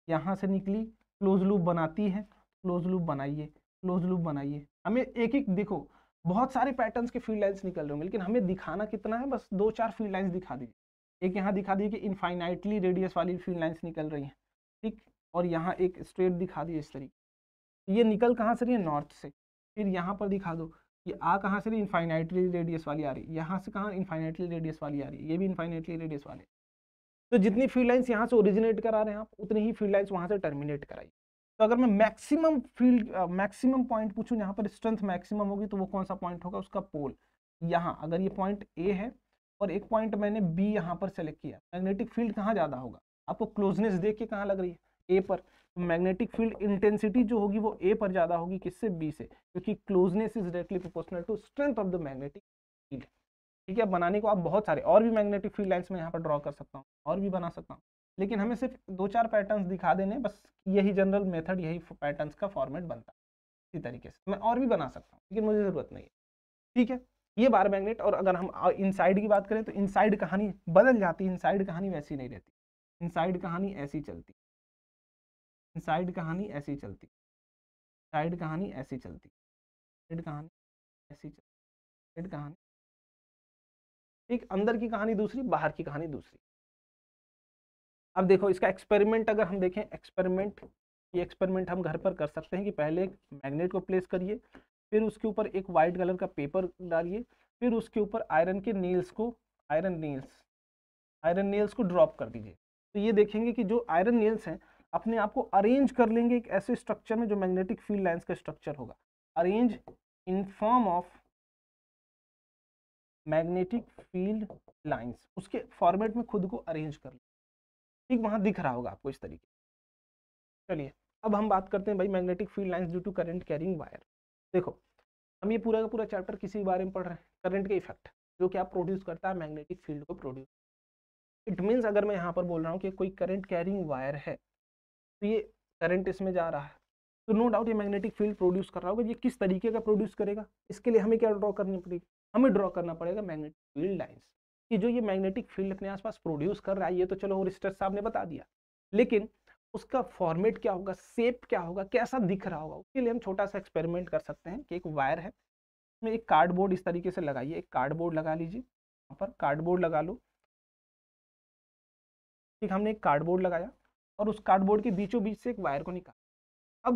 यहाँ से निकली, क्लोज लूप बनाती है, क्लोज लूप बनाइए, क्लोज लूप बनाइए। हमें एक एक देखो, बहुत सारे पैटर्न्स के फील्ड लाइंस निकल रहे होंगे, लेकिन हमें दिखाना कितना है, बस दो चार फील्ड लाइंस दिखा दीजिए। एक यहाँ दिखा दीजिए कि इनफाइनाइटली रेडियस वाली फील्ड लाइंस निकल रही हैं, ठीक, और यहाँ एक स्ट्रेट दिखा दीजिए इस तरीके। ये निकल कहाँ से रही है, नॉर्थ से। फिर यहाँ पर दिखा दो कि आ कहाँ से रही, इनफाइनाइटली रेडियस वाली आ रही है। यहाँ से कहाँ, इनफाइनाइटली रेडियस वाली आ रही है, ये भी इनफाइनाइटली रेडियस वाली। तो जितनी फील्ड लाइंस यहाँ से ओरिजिनेट करा रहे हैं आप, उतनी ही फील्ड लाइंस वहाँ से टर्मिनेट कराइए। तो अगर मैं मैक्सिमम फील्ड, मैक्सिमम पॉइंट पूछूं जहाँ पर स्ट्रेंथ मैक्सिमम होगी, तो वो कौन सा पॉइंट होगा, उसका पोल। यहाँ अगर ये पॉइंट ए है और एक पॉइंट मैंने बी यहाँ पर सेलेक्ट किया, मैग्नेटिक फील्ड कहाँ ज़्यादा होगा, आपको क्लोजनेस देख के कहाँ लग रही है, ए पर। तो मैग्नेटिक फील्ड इंटेंसिटी जो होगी वो ए पर ज़्यादा होगी, किससे, बी से, क्योंकि closeness is directly proportional to strength of the magnetic field. ठीक है, बनाने को आप बहुत सारे और भी मैग्नेटिक फील्ड लाइंस में यहाँ पर ड्रॉ कर सकता हूँ, और भी बना सकता हूँ, लेकिन हमें सिर्फ दो चार पैटर्न्स दिखा देने, बस यही जनरल मेथड, यही पैटर्न्स का फॉर्मेट बनता है। इसी तरीके से मैं और भी बना सकता हूँ, लेकिन मुझे ज़रूरत नहीं है। ठीक है, ये बार मैग्नेट। और अगर हम इनसाइड की बात करें तो इनसाइड कहानी बदल जाती है, इनसाइड कहानी वैसी नहीं रहती, इनसाइड कहानी ऐसी चलती, इनसाइड कहानी ऐसी चलती, साइड कहानी ऐसी चलती, साइड कहानी ऐसी चलती, साइड कहानी। ठीक, अंदर की कहानी दूसरी, बाहर की कहानी दूसरी। अब देखो इसका एक्सपेरिमेंट, अगर हम देखें एक्सपेरिमेंट, ये एक्सपेरिमेंट हम घर पर कर सकते हैं कि पहले एक मैग्नेट को प्लेस करिए, फिर उसके ऊपर एक वाइट कलर का पेपर डालिए, फिर उसके ऊपर आयरन के नेल्स को, आयरन नेल्स को ड्रॉप कर दीजिए। तो ये देखेंगे कि जो आयरन नेल्स हैं अपने आप को अरेंज कर लेंगे एक ऐसे स्ट्रक्चर में जो मैग्नेटिक फील्ड लाइन्स का स्ट्रक्चर होगा। Arrange in form of magnetic field lines, उसके फॉर्मेट में खुद को अरेंज कर लें। ठीक, वहाँ दिख रहा होगा आपको इस तरीके। चलिए अब हम बात करते हैं भाई magnetic field lines due to current carrying wire. देखो हम ये पूरा का पूरा चैप्टर किसी बारे में पढ़ रहे हैं, करंट के इफेक्ट जो कि आप प्रोड्यूस करता है मैग्नेटिक फील्ड को प्रोड्यूस। इट मीन्स अगर मैं यहाँ पर बोल रहा हूँ कि कोई करंट कैरिंग वायर है, तो ये करंट इसमें जा रहा है, तो नो डाउट ये मैग्नेटिक फील्ड प्रोड्यूस कर रहा होगा। ये किस तरीके का प्रोड्यूस करेगा, इसके लिए हमें क्या ड्रॉ करनी पड़ेगी, हमें ड्रॉ करना पड़ेगा मैग्नेटिक फील्ड लाइंस कि जो ये मैग्नेटिक फील्ड अपने आसपास प्रोड्यूस कर रहा है। ये तो चलो रिस्टर साहब ने बता दिया, लेकिन उसका फॉर्मेट क्या होगा, शेप क्या होगा, कैसा दिख रहा होगा, उसके लिए हम छोटा सा एक्सपेरिमेंट कर सकते हैं कि एक वायर है, उसमें एक कार्डबोर्ड इस तरीके से लगाइए, एक कार्डबोर्ड लगा लीजिए, यहाँ पर कार्डबोर्ड लगा लो। ठीक, हमने एक कार्डबोर्ड लगाया और उस कार्डबोर्ड के बीचों बीच से एक वायर को निकाला।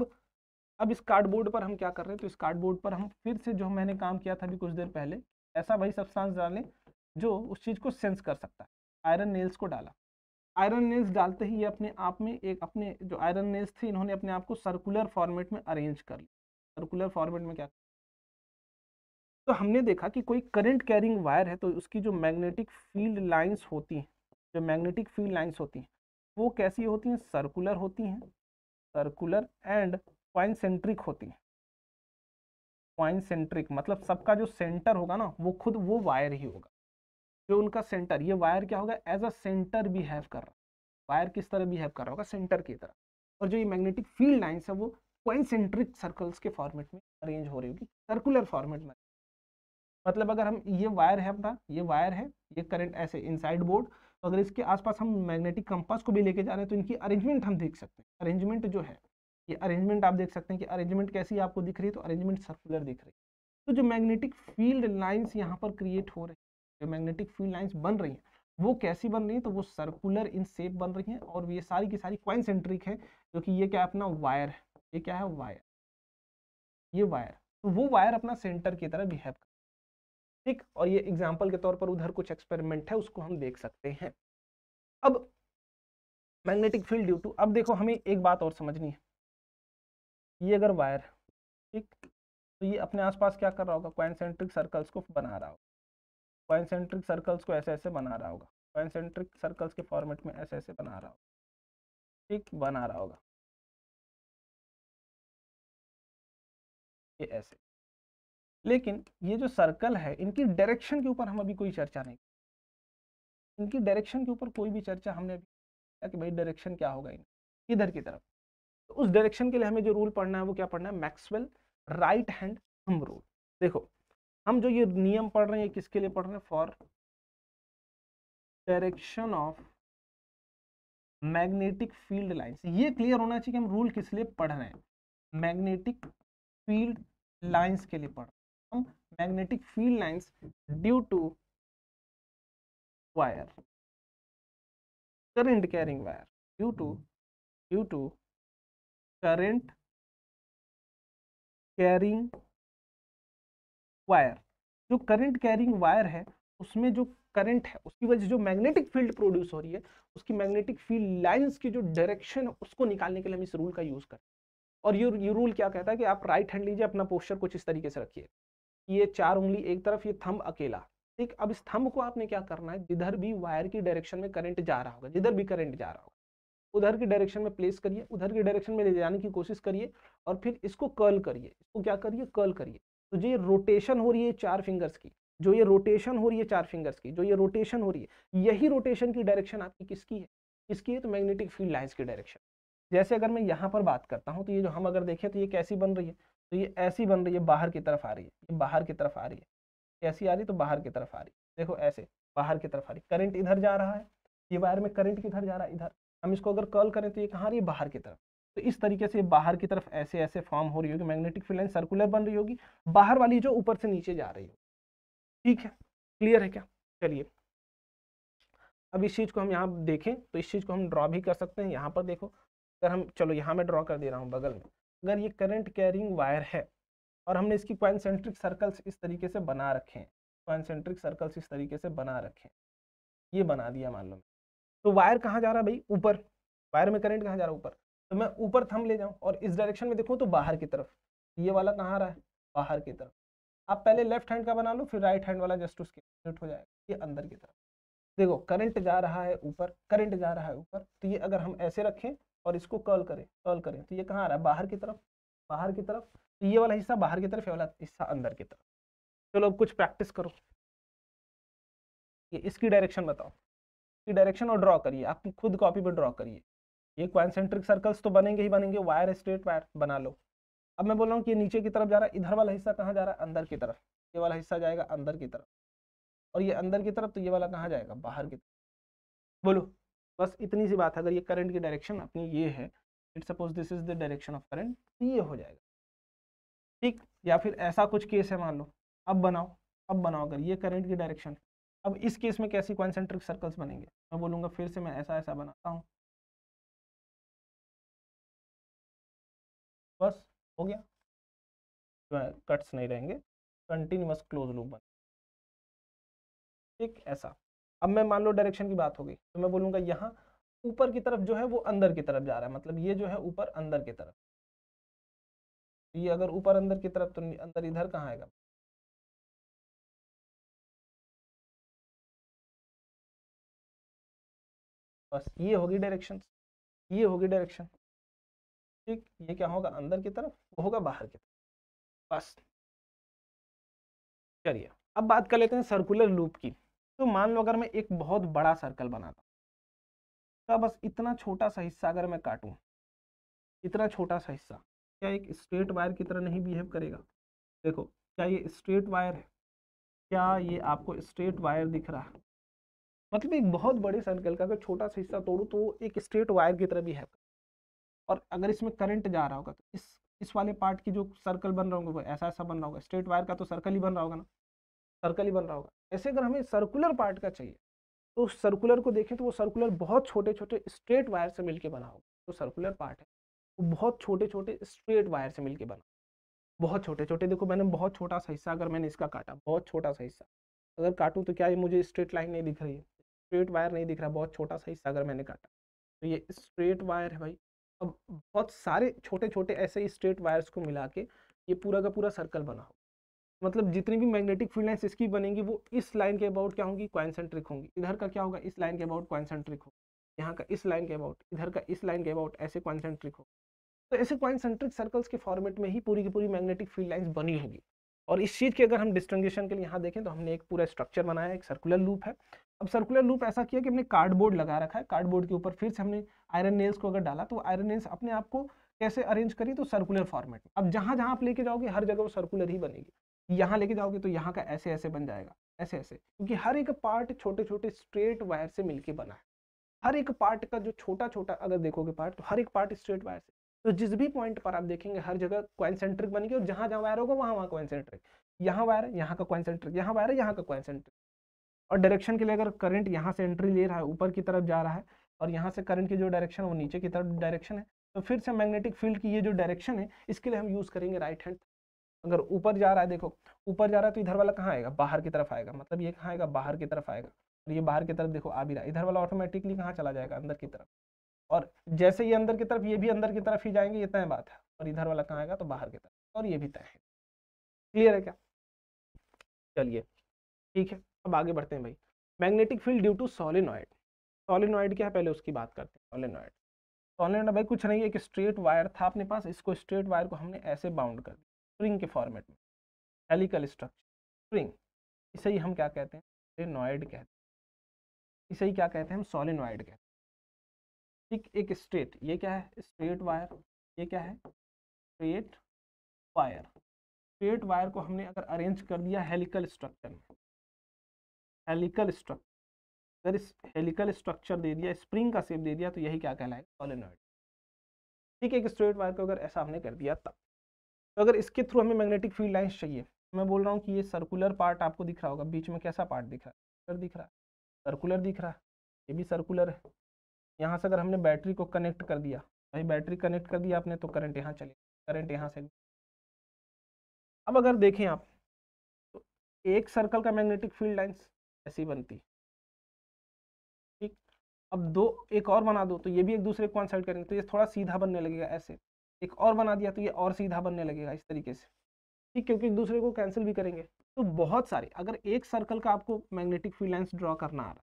अब इस कार्डबोर्ड पर हम क्या कर रहे हैं, तो इस कार्डबोर्ड पर हम फिर से जो मैंने काम किया था अभी कुछ देर पहले, ऐसा वही सब्सटेंस डालें जो उस चीज़ को सेंस कर सकता है। आयरन नेल्स को डाला, आयरन नेल्स डालते ही ये अपने आप में एक, अपने जो आयरन नेल्स थे इन्होंने अपने आप को सर्कुलर फॉर्मेट में अरेंज कर लिया। सर्कुलर फॉर्मेट में क्या, तो हमने देखा कि कोई करंट कैरिंग वायर है, तो उसकी जो मैग्नेटिक फील्ड लाइन्स होती हैं, जो मैग्नेटिक फील्ड लाइन्स होती हैं वो कैसी होती हैं, सर्कुलर होती हैं, सर्कुलर एंड पॉइंट सेंट्रिक होती है। पॉइंट सेंट्रिक मतलब सबका जो सेंटर होगा ना वो खुद वो वायर ही होगा, जो उनका सेंटर। ये वायर क्या होगा, एज अ सेंटर बिहेव कर रहा है। वायर किस तरह बिहेव कर रहा होगा, सेंटर की तरह। और जो ये मैग्नेटिक फील्ड लाइंस है वो पॉइंट सेंट्रिक सर्कल्स के फॉर्मेट में अरेंज हो रही होगी, सर्कुलर फॉर्मेट में। मतलब अगर हम, ये वायर है अपना, ये वायर है, ये करंट ऐसे इनसाइड बोर्ड, तो अगर इसके आसपास हम मैग्नेटिक कंपास को भी लेके जा रहे हैं तो इनकी अरेंजमेंट हम देख सकते हैं। अरेंजमेंट जो है, ये अरेंजमेंट आप देख सकते हैं कि अरेंजमेंट कैसी आपको दिख रही है, तो अरेंजमेंट सर्कुलर दिख रही है। तो जो मैग्नेटिक फील्ड लाइंस यहाँ पर क्रिएट हो रही है, जो मैग्नेटिक फील्ड लाइंस बन रही हैं वो कैसी बन रही हैं, तो वो सर्कुलर इन शेप बन रही हैं और ये सारी की सारी पॉइंट सेंट्रिक है, क्योंकि ये क्या अपना वायर है, ये क्या है, वायर, ये वायर, तो वो वायर अपना सेंटर की तरह बिहेव कर। ठीक, और ये एग्जाम्पल के तौर पर उधर कुछ एक्सपेरिमेंट है उसको हम देख सकते हैं। अब मैग्नेटिक फील्ड ड्यू टू, अब देखो हमें एक बात और समझनी है, ये अगर वायर, ठीक, तो ये अपने आसपास क्या कर रहा होगा, कॉन्सेंट्रिक सर्कल्स को बना रहा होगा, कॉन्सेंट्रिक सर्कल्स को ऐसे ऐसे बना रहा होगा, कॉन्सेंट्रिक सर्कल्स के फॉर्मेट में ऐसे ऐसे बना रहा होगा, ठीक, बना रहा होगा ये ऐसे। लेकिन ये जो सर्कल है इनकी डायरेक्शन के ऊपर हम अभी कोई चर्चा नहीं, इनकी डायरेक्शन के ऊपर कोई भी चर्चा हमने अभी कि भाई डायरेक्शन क्या होगा इनकी, इधर की तरफ। तो उस डायरेक्शन के लिए हमें जो रूल पढ़ना है वो क्या पढ़ना है, Maxwell right hand thumb rule. देखो हम जो ये नियम पढ़ रहे हैं ये किसके लिए पढ़ रहे हैं, for direction of magnetic field lines. ये क्लियर होना चाहिए कि हम रूल किस लिए पढ़ रहे हैं, मैग्नेटिक फील्ड लाइंस के लिए पढ़ रहे हैं हम, magnetic field lines due to wire current carrying wire, due to current carrying wire. जो करंट कैरिंग वायर है उसमें जो करंट है उसकी वजह से जो मैग्नेटिक फील्ड प्रोड्यूस हो रही है उसकी मैग्नेटिक फील्ड लाइंस की जो डायरेक्शन है उसको निकालने के लिए हम इस रूल का यूज करते हैं। और ये रूल क्या कहता है कि आप राइट हैंड लीजिए, अपना पोस्चर कुछ इस तरीके से रखिए, ये चार उंगली एक तरफ, ये थंब अकेला, ठीक। अब इस थंब को आपने क्या करना है, जिधर भी वायर की डायरेक्शन में करंट जा रहा होगा, जिधर भी करंट जा रहा होगा उधर की डायरेक्शन में प्लेस करिए, उधर की डायरेक्शन में ले जाने की कोशिश करिए और फिर इसको कर्ल करिए। इसको क्या करिए, कर्ल करिए। तो जो ये रोटेशन हो रही है चार फिंगर्स की, जो ये रोटेशन हो रही है चार फिंगर्स की, जो ये रोटेशन हो रही है, यही रोटेशन की डायरेक्शन आपकी किसकी है, किसकी है, तो मैग्नेटिक फील्ड लाइंस की डायरेक्शन। जैसे अगर मैं यहाँ पर बात करता हूँ तो ये जो हम अगर देखें तो ये कैसी बन रही है, तो ये ऐसी बन रही है, बाहर की तरफ आ रही है, ये बाहर की तरफ आ रही है, कैसी आ रही है, तो बाहर की तरफ आ रही है, देखो ऐसे बाहर की तरफ आ रही है। करंट इधर जा रहा है, ये वायर में करंट किधर जा रहा है, इधर। हम इसको अगर कर्ल करें तो ये कहाँ आ रही है, बाहर की तरफ। तो इस तरीके से बाहर की तरफ ऐसे ऐसे फॉर्म हो रही होगी मैग्नेटिक फील्ड लाइन, सर्कुलर बन रही होगी, बाहर वाली जो ऊपर से नीचे जा रही होगी। ठीक है, क्लियर है क्या। चलिए अब इस चीज़ को हम यहाँ देखें तो इस चीज़ को हम ड्रॉ भी कर सकते हैं। यहाँ पर देखो, अगर हम, चलो यहाँ मैं ड्रॉ कर दे रहा हूँ बगल में, अगर ये करंट कैरिंग वायर है और हमने इसकी कॉन्सेंट्रिक सर्कल्स इस तरीके से बना रखे हैं, कॉन्सेंट्रिक सर्कल्स इस तरीके से बना रखे हैं, ये बना दिया मान लो, तो वायर कहाँ जा रहा है भाई, ऊपर। वायर में करंट कहाँ जा रहा है, ऊपर। तो मैं ऊपर थंब ले जाऊँ और इस डायरेक्शन में देखूँ तो बाहर की तरफ, ये वाला कहाँ आ रहा है, बाहर की तरफ। आप पहले लेफ्ट हैंड का बना लो फिर राइट हैंड वाला जस्ट उसके अपोजिट हो जाएगा, ये अंदर की तरफ। देखो करंट जा रहा है ऊपर, करंट जा रहा है ऊपर, तो ये अगर हम ऐसे रखें और इसको कर्ल करें तो ये कहाँ आ रहा है, बाहर की तरफ, बाहर की तरफ। तो ये वाला हिस्सा बाहर की तरफ, ये वाला हिस्सा अंदर की तरफ। चलो अब कुछ प्रैक्टिस करो, ये इसकी डायरेक्शन बताओ, डायरेक्शन और ड्रॉ करिए, आपकी खुद कॉपी पे ड्रॉ करिए। ये कॉन्सेंट्रिक सर्कल्स तो बनेंगे ही बनेंगे, वायर स्ट्रेट वायर बना लो। अब मैं बोल रहा हूँ कि नीचे की तरफ जा रहा है, इधर वाला हिस्सा कहाँ जा रहा है, अंदर की तरफ। ये वाला हिस्सा जाएगा अंदर की तरफ और ये अंदर की तरफ, तो ये वाला कहाँ जाएगा, बाहर की तरफ। बोलो, बस इतनी सी बात है। अगर ये करंट की डायरेक्शन अपनी ये है, it suppose this is the direction of current, ये हो जाएगा, ठीक। या फिर ऐसा कुछ केस है मान लो, अब बनाओ अगर ये करंट की डायरेक्शन। अब इस केस में कैसी कॉन्सेंट्रिक सर्कल्स बनेंगे, मैं बोलूँगा फिर से मैं ऐसा ऐसा बनाता हूँ, बस हो गया, कट्स नहीं रहेंगे, कंटिन्यूअस क्लोज लूप बने, ठीक ऐसा। अब मैं मान लो डायरेक्शन की बात होगी तो मैं बोलूँगा यहाँ ऊपर की तरफ जो है वो अंदर की तरफ जा रहा है, मतलब ये जो है ऊपर अंदर की तरफ, ये अगर ऊपर अंदर की तरफ तो अंदर इधर कहाँ आएगा, बस ये होगी डायरेक्शन, ये होगी डायरेक्शन, ठीक। ये क्या होगा, अंदर की तरफ, वो होगा बाहर की तरफ, बस। चलिए अब बात कर लेते हैं सर्कुलर लूप की। तो मान लो अगर मैं एक बहुत बड़ा सर्कल बनाता तो बस इतना छोटा सा हिस्सा अगर मैं काटूं, इतना छोटा सा हिस्सा क्या एक स्ट्रेट वायर की तरह नहीं बिहेव करेगा। देखो क्या ये स्ट्रेट वायर है, क्या ये आपको स्ट्रेट वायर दिख रहा है, मतलब एक बहुत बड़े सर्कल का अगर छोटा सा हिस्सा तोड़ूँ तो वो एक स्ट्रेट वायर की तरह भी है। और अगर इसमें करंट जा रहा होगा तो इस वाले पार्ट की जो सर्कल बन रहा होगा वो ऐसा ऐसा बन रहा होगा, स्ट्रेट वायर का तो सर्कल ही बन रहा होगा ना, सर्कल ही बन रहा होगा। ऐसे अगर हमें सर्कुलर पार्ट का चाहिए तो सर्कुलर को देखें तो वो सर्कुलर बहुत छोटे छोटे स्ट्रेट वायर से मिलकर बना होगा। जो सर्कुलर पार्ट है वो बहुत छोटे छोटे स्ट्रेट वायर से मिलकर बना, बहुत छोटे छोटे। देखो मैंने बहुत छोटा सा हिस्सा अगर मैंने इसका काटा, बहुत छोटा सा हिस्सा अगर काटूँ तो क्या ये मुझे स्ट्रेट लाइन नहीं दिख रही है, स्ट्रेट वायर नहीं दिख रहा, बहुत छोटा सा हिस्सा अगर मैंने काटा तो ये स्ट्रेट वायर है भाई। अब बहुत सारे छोटे छोटे ऐसे ही स्ट्रेट वायर्स को मिला के ये पूरा का पूरा सर्कल बना होगा, मतलब जितनी भी मैग्नेटिक फील्ड लाइन्स इसकी बनेंगी वो इस लाइन के अबाउट क्या होंगी, कॉन्सेंट्रिक होंगी। इधर का क्या होगा, इस लाइन के अबाउट कॉन्सेंट्रिक होगा, यहाँ का इस लाइन के अबाउट, इधर का इस लाइन के अबाउट, ऐसे कॉन्सेंट्रिक होगा। तो ऐसे कॉन्सेंट्रिक सर्कल्स के फॉर्मेट में ही पूरी की पूरी मैग्नेटिक फील्ड लाइन्स बनी होगी। और इस चीज़ के अगर हम डिस्टिंग्विशन के लिए यहाँ देखें तो हमने एक पूरा स्ट्रक्चर बनाया, एक सर्कुलर लूप है। अब सर्कुलर लूप ऐसा किया कि हमने कार्डबोर्ड लगा रखा है, कार्डबोर्ड के ऊपर फिर से हमने आयरन नेल्स को अगर डाला तो आयरन नेल्स अपने आप को कैसे अरेंज करी तो सर्कुलर फॉर्मेट में। अब जहाँ जहाँ आप लेके जाओगे हर जगह वो सर्कुलर ही बनेगी, यहाँ लेके जाओगे तो यहाँ का ऐसे ऐसे बन जाएगा, ऐसे ऐसे, क्योंकि हर एक पार्ट छोटे छोटे स्ट्रेट वायर से मिलके बना है। हर एक पार्ट का जो छोटा छोटा अगर देखोगे पार्ट तो हर एक पार्ट स्ट्रेट वायर से, तो जिस भी पॉइंट पर आप देखेंगे हर जगह कॉन्सेंट्रिक बनेगी और जहाँ जहाँ वायर होगा वहाँ वहाँ कॉन्सेंट्रिक, यहाँ वायर है यहाँ का कॉन्सेंट्रिक, यहाँ वायर है यहाँ का कॉन्सेंट्रिक। और डायरेक्शन के लिए अगर करंट यहाँ से एंट्री ले रहा है ऊपर की तरफ जा रहा है और यहाँ से करंट की जो डायरेक्शन वो नीचे की तरफ डायरेक्शन है, तो फिर से मैग्नेटिक फील्ड की ये जो डायरेक्शन है इसके लिए हम यूज़ करेंगे राइट हैंड। अगर ऊपर जा रहा है, देखो ऊपर जा रहा है तो इधर वाला कहाँ आएगा, बाहर की तरफ आएगा, मतलब ये कहाँ आएगा बाहर की तरफ आएगा, और ये बाहर की तरफ देखो आ भी रहा है, इधर वाला ऑटोमेटिकली कहाँ चला जाएगा अंदर की तरफ, और जैसे ये अंदर की तरफ ये भी अंदर की तरफ ही जाएंगे, ये तय बात है। और इधर वाला कहाँ आएगा तो बाहर की तरफ, और ये भी तय है। क्लियर है क्या? चलिए ठीक है, अब आगे बढ़ते हैं भाई। Magnetic field due to solenoid, solenoid क्या है पहले उसकी बात करते हैं। सोलेनॉइड, सोलेनॉइड भाई कुछ नहीं है, एक स्ट्रेट वायर था अपने पास, इसको स्ट्रेट वायर को हमने ऐसे बाउंड कर दिया स्प्रिंग के फॉर्मेट में, हेलिकल स्ट्रक्चर स्प्रिंग, इसे ही हम क्या कहते हैं सोलेनॉइड कहते हैं, इसे ही क्या कहते हैं हम सोलेनॉइड कहते हैं। ठीक, एक स्ट्रेट, ये क्या है स्ट्रेट वायर, ये क्या है स्ट्रेट वायर, स्ट्रेट वायर को हमने अगर अरेंज कर दिया हेलिकल स्ट्रक्चर में, हेलिकल स्ट्रक्चर, अगर इस हेलिकल स्ट्रक्चर दे दिया स्प्रिंग का शेप दे दिया तो यही क्या कहलाएगा सोलेनॉइड। ठीक है, एक स्ट्रेट वायर को अगर ऐसा हमने कर दिया तब, तो अगर इसके थ्रू हमें मैग्नेटिक फील्ड लाइंस चाहिए, मैं बोल रहा हूँ कि ये सर्कुलर पार्ट आपको दिख रहा होगा, बीच में कैसा पार्ट दिख रहा है सर्कुलर दिख रहा है, सर्कुलर दिख रहा है, ये भी सर्कुलर है। यहाँ से अगर हमने बैटरी को कनेक्ट कर दिया भाई, बैटरी कनेक्ट कर दिया आपने तो करंट यहाँ चले, करंट यहाँ से। अब अगर देखें आप तो एक सर्कल का मैग्नेटिक फील्ड लाइंस ऐसी बनती। ठीक, अब दो एक और बना दो तो ये भी एक दूसरे को कॉन्सल्ट करेंगे तो ये थोड़ा सीधा बनने लगेगा, ऐसे एक और बना दिया तो ये और सीधा बनने लगेगा इस तरीके से। ठीक, क्योंकि एक दूसरे को कैंसिल भी करेंगे। तो बहुत सारे, अगर एक सर्कल का आपको मैग्नेटिक फील्ड लाइंस ड्रॉ करना आ रहा है,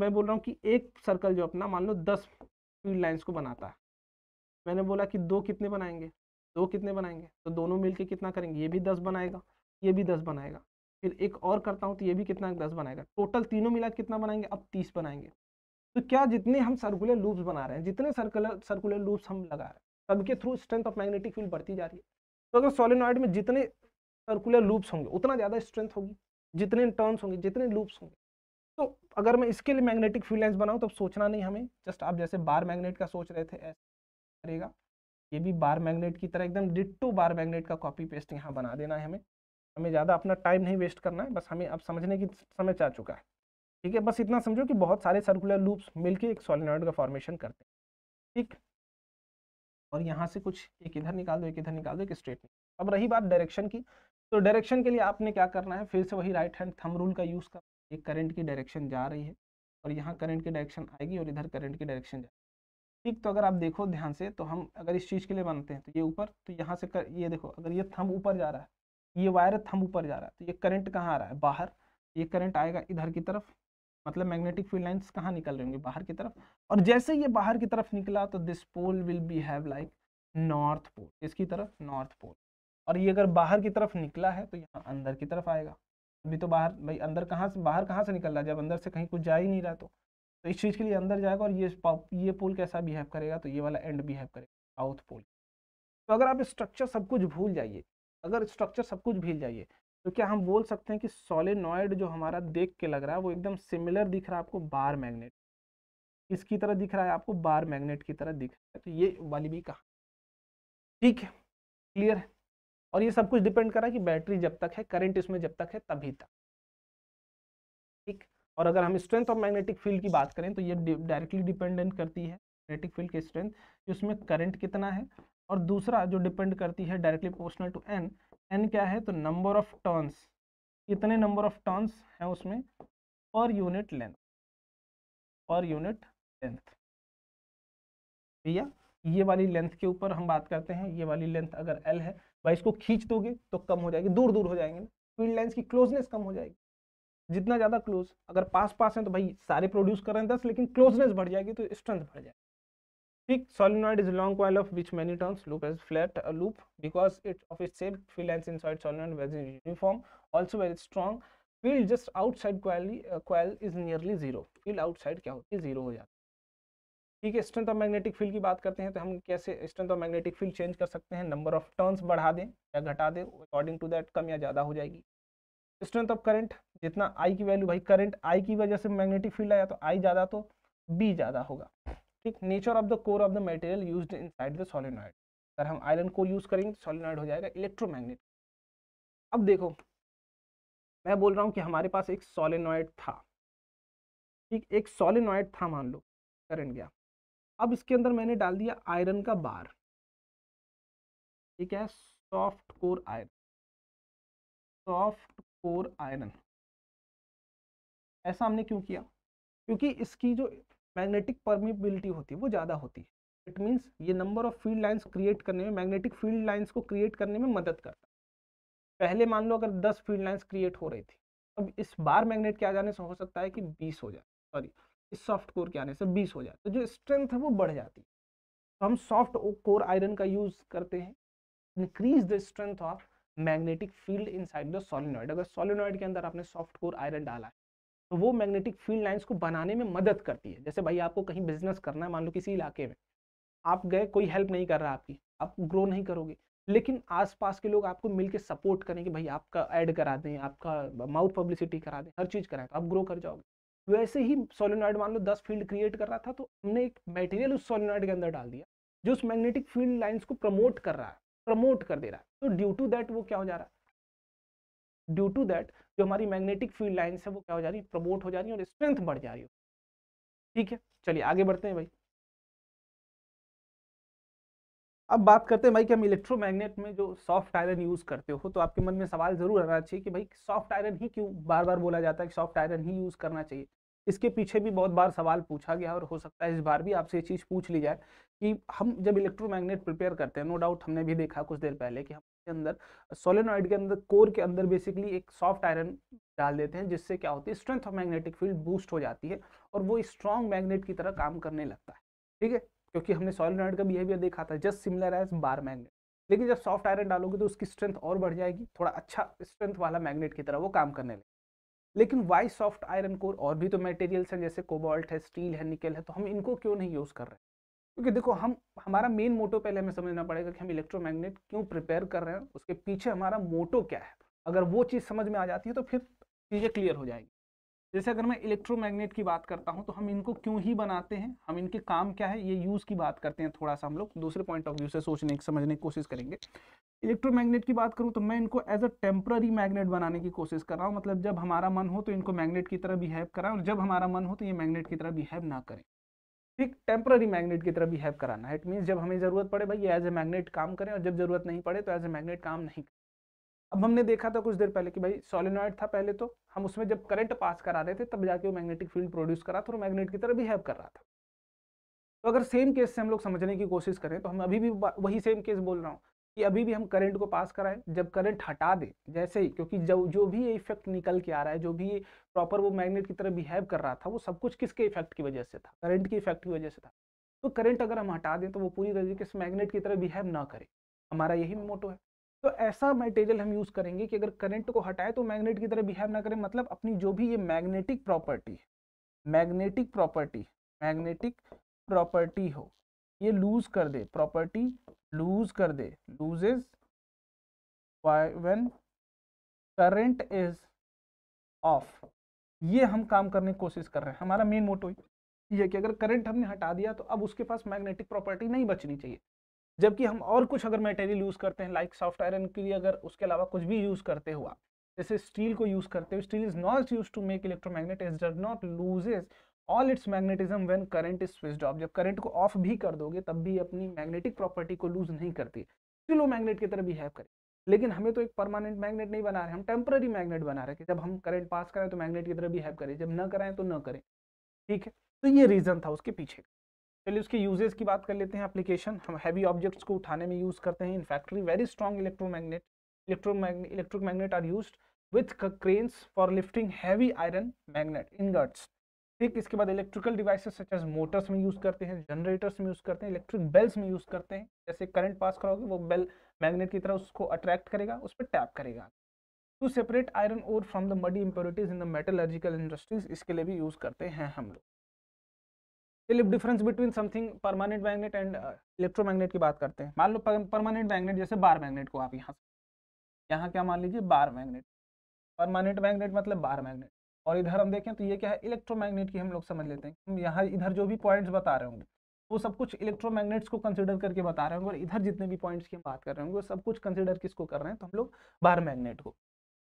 मैं बोल रहा हूँ कि एक सर्कल जो अपना मान लो 10 फील्ड लाइंस को बनाता है, मैंने बोला कि दो कितने बनाएंगे, दो कितने बनाएंगे, तो दोनों मिलके कितना करेंगे, ये भी 10 बनाएगा, ये भी 10 बनाएगा, फिर एक और करता हूँ तो ये भी कितना 10 बनाएगा, टोटल तीनों मिला कितना बनाएंगे, अब 30 बनाएंगे। तो क्या जितने हम सर्कुलर लूप्स बना रहे हैं, जितने सर्कुलर लूप्स हम लगा रहे हैं, सबके through strength of magnetic field बढ़ती जा रही है। तो अगर सोलेनॉइड में जितने सर्कुलर लूप्स होंगे उतना ज़्यादा स्ट्रेंथ होगी, जितने टर्न्स होंगे, जितने लूप्स होंगे। तो अगर मैं इसके लिए मैग्नेटिक फील्ड लाइंस बनाऊँ तो सोचना नहीं हमें, जस्ट आप जैसे बार मैग्नेट का सोच रहे थे ऐसे करेगा, ये भी बार मैग्नेट की तरह एकदम डिट्टो बार मैग्नेट का कॉपी पेस्ट यहाँ बना देना है। हमें ज़्यादा अपना टाइम नहीं वेस्ट करना है, बस हमें अब समझने की समय आ चुका है। ठीक है, बस इतना समझो कि बहुत सारे सर्कुलर लूप्स मिलके एक सोलेनॉइड का फॉर्मेशन करते हैं। ठीक, और यहाँ से कुछ एक इधर निकाल दो, एक इधर निकाल दो, एक स्ट्रेट। अब रही बात डायरेक्शन की, तो डायरेक्शन के लिए आपने क्या करना है, फिर से वही राइट हैंड थंब रूल का यूज़ करना। एक करंट की डायरेक्शन जा रही है और यहाँ करंट की डायरेक्शन आएगी और इधर करंट की डायरेक्शन जाएगी। ठीक, तो अगर आप देखो ध्यान से तो हम अगर इस चीज़ के लिए बनाते हैं तो ये ऊपर, तो यहाँ से ये देखो अगर ये थंब ऊपर जा रहा है, ये वायर थंब ऊपर जा रहा है, तो ये करंट कहाँ आ रहा है बाहर, ये करंट आएगा इधर की तरफ, मतलब मैग्नेटिक फील्ड लाइंस कहाँ निकल रही होंगी बाहर की तरफ। और जैसे ये बाहर की तरफ निकला तो this pole will B have like north pole, इसकी तरफ नॉर्थ पोल, और ये अगर बाहर की तरफ निकला है तो यहाँ अंदर की तरफ आएगा। अभी तो बाहर भाई अंदर कहाँ से, बाहर कहाँ से निकल रहा है, जब अंदर से कहीं कुछ जा ही नहीं रहा तो इस चीज़ के लिए अंदर जाएगा। और ये पोल कैसा बिहेव करेगा, तो ये वाला एंड बिहेव करेगा साउथ पोल। तो अगर आप स्ट्रक्चर सब कुछ भूल जाइए, अगर स्ट्रक्चर सब कुछ भूल जाइए तो क्या हम बोल सकते हैं कि सोलेनॉइड जो हमारा देख के लग रहा है वो एकदम सिमिलर दिख रहा है आपको बार मैग्नेट, इसकी तरह दिख रहा है आपको बार मैग्नेट की तरह दिख रहा है, तो ये वाली भी कहा। ठीक है, क्लियर है। और ये सब कुछ डिपेंड कर रहा है कि बैटरी जब तक है, करंट इसमें जब तक है तभी तक। ठीक, और अगर हम स्ट्रेंथ ऑफ मैग्नेटिक फील्ड की बात करें तो ये डायरेक्टली डिपेंडेंट करती है मैग्नेटिक फील्ड के स्ट्रेंथ कि उसमें करंट कितना है, और दूसरा जो डिपेंड करती है directly proportional to N, N क्या है तो नंबर ऑफ टर्न्स, कितने नंबर ऑफ टर्न्स हैं उसमें per unit length, per unit length. भैया ये वाली लेंथ के ऊपर हम बात करते हैं, ये वाली लेंथ अगर एल है भाई, इसको खींच दोगे तो कम हो जाएगी, दूर दूर हो जाएंगे ना, फील्ड लाइंस की क्लोजनेस कम हो जाएगी। जितना ज़्यादा क्लोज, अगर पास पास हैं तो भाई सारे प्रोड्यूस कर रहे हैं 10, लेकिन क्लोजनेस बढ़ जाएगी तो स्ट्रेंथ बढ़ जाएगी। ठीक, solenoid is long coil of which many turns, loop is flat loop because of its shape, field lines inside solenoid very uniform, also very strong, field just outside coil is nearly zero, field outside क्या होती है zero हो जाती है। ठीक है। Strength of magnetic field की बात करते हैं तो हम कैसे strength of magnetic field change कर सकते हैं, नंबर ऑफ टर्न्स बढ़ा दें या घटा दें, अकॉर्डिंग टू दैट कम या ज़्यादा हो जाएगी। स्ट्रेंथ ऑफ करंट, जितना आई की वैल्यू, भाई करंट आई की वजह से मैग्नेटिक फील्ड आया तो आई ज़्यादा तो बी ज़्यादा होगा, ठीक। Nature of the core of the material used inside the solenoid, अगर हम आयरन कोर यूज़ करेंगे तो सोलेनॉइड हो जाएगा इलेक्ट्रोमैग्नेटिक। अब देखो मैं बोल रहा हूँ कि हमारे पास एक सोलेनॉइड था, ठीक, एक सोलेनॉइड था, मान लो करंट गया, अब इसके अंदर मैंने डाल दिया आयरन का बार, ठीक है, soft core iron, soft core iron. ऐसा हमने क्यों किया? क्योंकि इसकी जो मैग्नेटिक परमिबिलिटी होती है वो ज़्यादा होती है। इट मीन्स ये number of field lines create करने में, मैग्नेटिक फील्ड लाइंस को क्रिएट करने में मदद करता है। पहले मान लो अगर 10 फील्ड लाइंस क्रिएट हो रही थी, अब इस बार मैग्नेट के आ जाने से हो सकता है कि 20 हो जाए, सॉरी इस सॉफ्ट कोर के आने से 20 हो जाए, तो जो स्ट्रेंथ है वो बढ़ जाती है। तो हम सॉफ्ट कोर आयरन का यूज़ करते हैं, increase the strength of magnetic field inside the solenoid. अगर सोलेनॉइड के अंदर आपने सॉफ्ट कोर आयरन डाला है तो वो मैग्नेटिक फील्ड लाइंस को बनाने में मदद करती है। जैसे भाई आपको कहीं बिजनेस करना है, मान लो किसी इलाके में आप गए, कोई हेल्प नहीं कर रहा आपकी, आप ग्रो नहीं करोगे, लेकिन आसपास के लोग आपको मिलकर सपोर्ट करेंगे, भाई आपका ऐड करा दें, आपका माउथ पब्लिसिटी करा दें, हर चीज़ कराएं, तो आप ग्रो कर जाओगे। वैसे ही सोलेनॉइड मान लो 10 फील्ड क्रिएट कर रहा था, तो हमने एक मटेरियल उस सोलेनॉइड के अंदर डाल दिया जो उस मैग्नेटिक फील्ड लाइंस को प्रमोट कर रहा है, प्रमोट कर दे रहा है। तो ड्यू टू दैट वो क्या हो जा रहा है, ड्यू टू दैट जो हमारी मैग्नेटिक फील्ड लाइंस है वो क्या हो जा रही है, प्रमोट हो जा रही है और स्ट्रेंथ बढ़ जा रही है, ठीक है। चलिए आगे बढ़ते हैं भाई। अब बात करते हैं भाई कि हम इलेक्ट्रोमैग्नेट में जो सॉफ्ट आयरन यूज़ करते हो, तो आपके मन में सवाल ज़रूर आना चाहिए कि भाई सॉफ्ट आयरन ही क्यों बार बार बोला जाता है कि सॉफ्ट आयरन ही यूज़ करना चाहिए। इसके पीछे भी बहुत बार सवाल पूछा गया और हो सकता है इस बार भी आपसे ये चीज़ पूछ ली जाए कि हम जब इलेक्ट्रोमैग्नेट प्रिपेयर करते हैं, नो डाउट हमने भी देखा कुछ देर पहले कि हम के अंदर सोलेनॉइड के अंदर कोर के अंदर बेसिकली एक सॉफ्ट आयरन डाल देते हैं, जिससे क्या होती है strength of magnetic field boost हो जाती है और वो स्ट्रॉन्ग मैग्नेट की तरह काम करने लगता है, ठीक है, क्योंकि हमने सोलेनॉइड का बिहेवियर देखा था, just similar as bar magnet. लेकिन जब सॉफ्ट आयरन डालोगे तो उसकी स्ट्रेंथ और बढ़ जाएगी, थोड़ा अच्छा स्ट्रेंथ वाला मैग्नेट की तरह वो काम करने लगे। लेकिन वाई सॉफ्ट आयरन कोर, और भी तो मटेरियल्स हैं जैसे कोबाल्ट है, स्टील है, निकल है, तो हम इनको क्यों नहीं यूज़ कर रहे? क्योंकि देखो हम, हमारा मेन मोटो पहले हमें समझना पड़ेगा कि हम इलेक्ट्रोमैग्नेट क्यों प्रिपेयर कर रहे हैं, उसके पीछे हमारा मोटो क्या है। अगर वो चीज़ समझ में आ जाती है तो फिर चीज़ें क्लियर हो जाएगी। जैसे अगर मैं इलेक्ट्रोमैग्नेट की बात करता हूं तो हम इनको क्यों ही बनाते हैं, हम इनके काम क्या है, ये यूज़ की बात करते हैं। थोड़ा सा हम लोग दूसरे पॉइंट ऑफ व्यू से सोचने की, समझने की कोशिश करेंगे। इलेक्ट्रोमैग्नेट की बात करूं तो मैं इनको एज अ टेम्पररी मैग्नेट बनाने की कोशिश कर रहा हूं, मतलब जब हमारा मन हो तो इनको मैग्नेट की तरह बिहेव कराएं और जब हमारा मन हो तो ये मैग्नेट की तरह बिहेव ना करें, ठीक। टेम्पररी मैग्नेट की तरह बिहेव कराना है, इट मीन्स जब हमें ज़रूरत पड़े भाई ये एज ए मैग्नेट काम करें और जब ज़रूरत नहीं पड़े तो एज ए मैग्नेट काम नहीं करें। अब हमने देखा था कुछ देर पहले कि भाई सोलेनॉइड था पहले, तो हम उसमें जब करंट पास करा रहे थे तब जाके वो मैग्नेटिक फील्ड प्रोड्यूस करा था और मैग्नेट की तरह बिहेव कर रहा था। तो अगर सेम केस से हम लोग समझने की कोशिश करें तो हम अभी भी वही सेम केस बोल रहा हूँ कि अभी भी हम करंट को पास कराएं, जब करंट हटा दें जैसे ही, क्योंकि जो भी ये इफेक्ट निकल के आ रहा है, जो भी प्रॉपर वो मैग्नेट की तरह बिहेव कर रहा था, वो सब कुछ किसके इफेक्ट की वजह से था, करंट के इफेक्ट की वजह से था। तो करंट अगर हम हटा दें तो वो पूरी तरीके से मैग्नेट की तरह बिहेव ना करे, हमारा यही मोटो है। तो ऐसा मटेरियल हम यूज़ करेंगे कि अगर करंट को हटाए तो मैग्नेट की तरह बिहेव ना करें, मतलब अपनी जो भी ये मैग्नेटिक प्रॉपर्टी हो ये लूज कर दे, प्रॉपर्टी लूज कर दे, loses when current is off. ये हम काम करने की कोशिश कर रहे हैं, हमारा मेन मोटो ये है कि अगर करंट हमने हटा दिया तो अब उसके पास मैग्नेटिक प्रॉपर्टी नहीं बचनी चाहिए। जबकि हम और कुछ अगर मटेरियल यूज़ करते हैं लाइक सॉफ्ट आयरन के लिए, अगर उसके अलावा कुछ भी यूज़ करते हुआ जैसे स्टील को यूज़ करते हुए, steel is not use to make electromagnet, it does not loses all its magnetism when current is switched off. जब करंट को ऑफ भी कर दोगे तब भी अपनी मैग्नेटिक प्रॉपर्टी को लूज नहीं करती, स्टिल वो मैग्नेट की तरह बिहेव करे। लेकिन हमें तो एक परमानेंट मैग्नेट नहीं बना रहे, हम टेम्पररी मैग्नेट बना रहे कि जब हम करंट पास करें तो मैग्नेट की तरह बिहेव करें, जब ना कराएं तो ना करें, ठीक है। तो ये रीज़न था उसके पीछे। चलिए उसके यूजेस की बात कर लेते हैं। एप्लीकेशन, हम हैवी ऑब्जेक्ट्स को उठाने में यूज़ करते हैं in factory, very strong electric magnet are used with cranes for lifting heavy iron magnet ingots, ठीक। इसके बाद electrical devices such as motors में यूज़ करते हैं, जनरेटर्स में यूज़ करते हैं, इलेक्ट्रिक बेल्स में यूज़ करते हैं। जैसे करंट पास करोगे वो बेल मैग्नेट की तरह उसको अट्रैक्ट करेगा, उस पर टैप करेगा। To separate iron ore from the muddy impurities in the metallurgical industries, इसके लिए भी यूज़ करते हैं हम लोग। चलिए difference between something permanent magnet and electromagnet की बात करते हैं। मान लो परमानेंट मैग्नेट जैसे बार मैग्नेट को आप यहाँ क्या मान लीजिए बार मैग्नेट, परमानेंट मैग्नेट मतलब बार मैग्नेट। और इधर हम देखें तो ये क्या है इलेक्ट्रोमैग्नेट की हम लोग समझ लेते हैं। हम यहाँ इधर जो भी पॉइंट्स बता रहे होंगे वो सब कुछ इलेक्ट्रोमैग्नेट्स को कंसिडर करके बता रहे होंगे, और इधर जितने भी पॉइंट्स की हम बात कर रहे होंगे वो सब कुछ कंसिडर किसको कर रहे हैं तो हम लोग बार मैग्नेट को।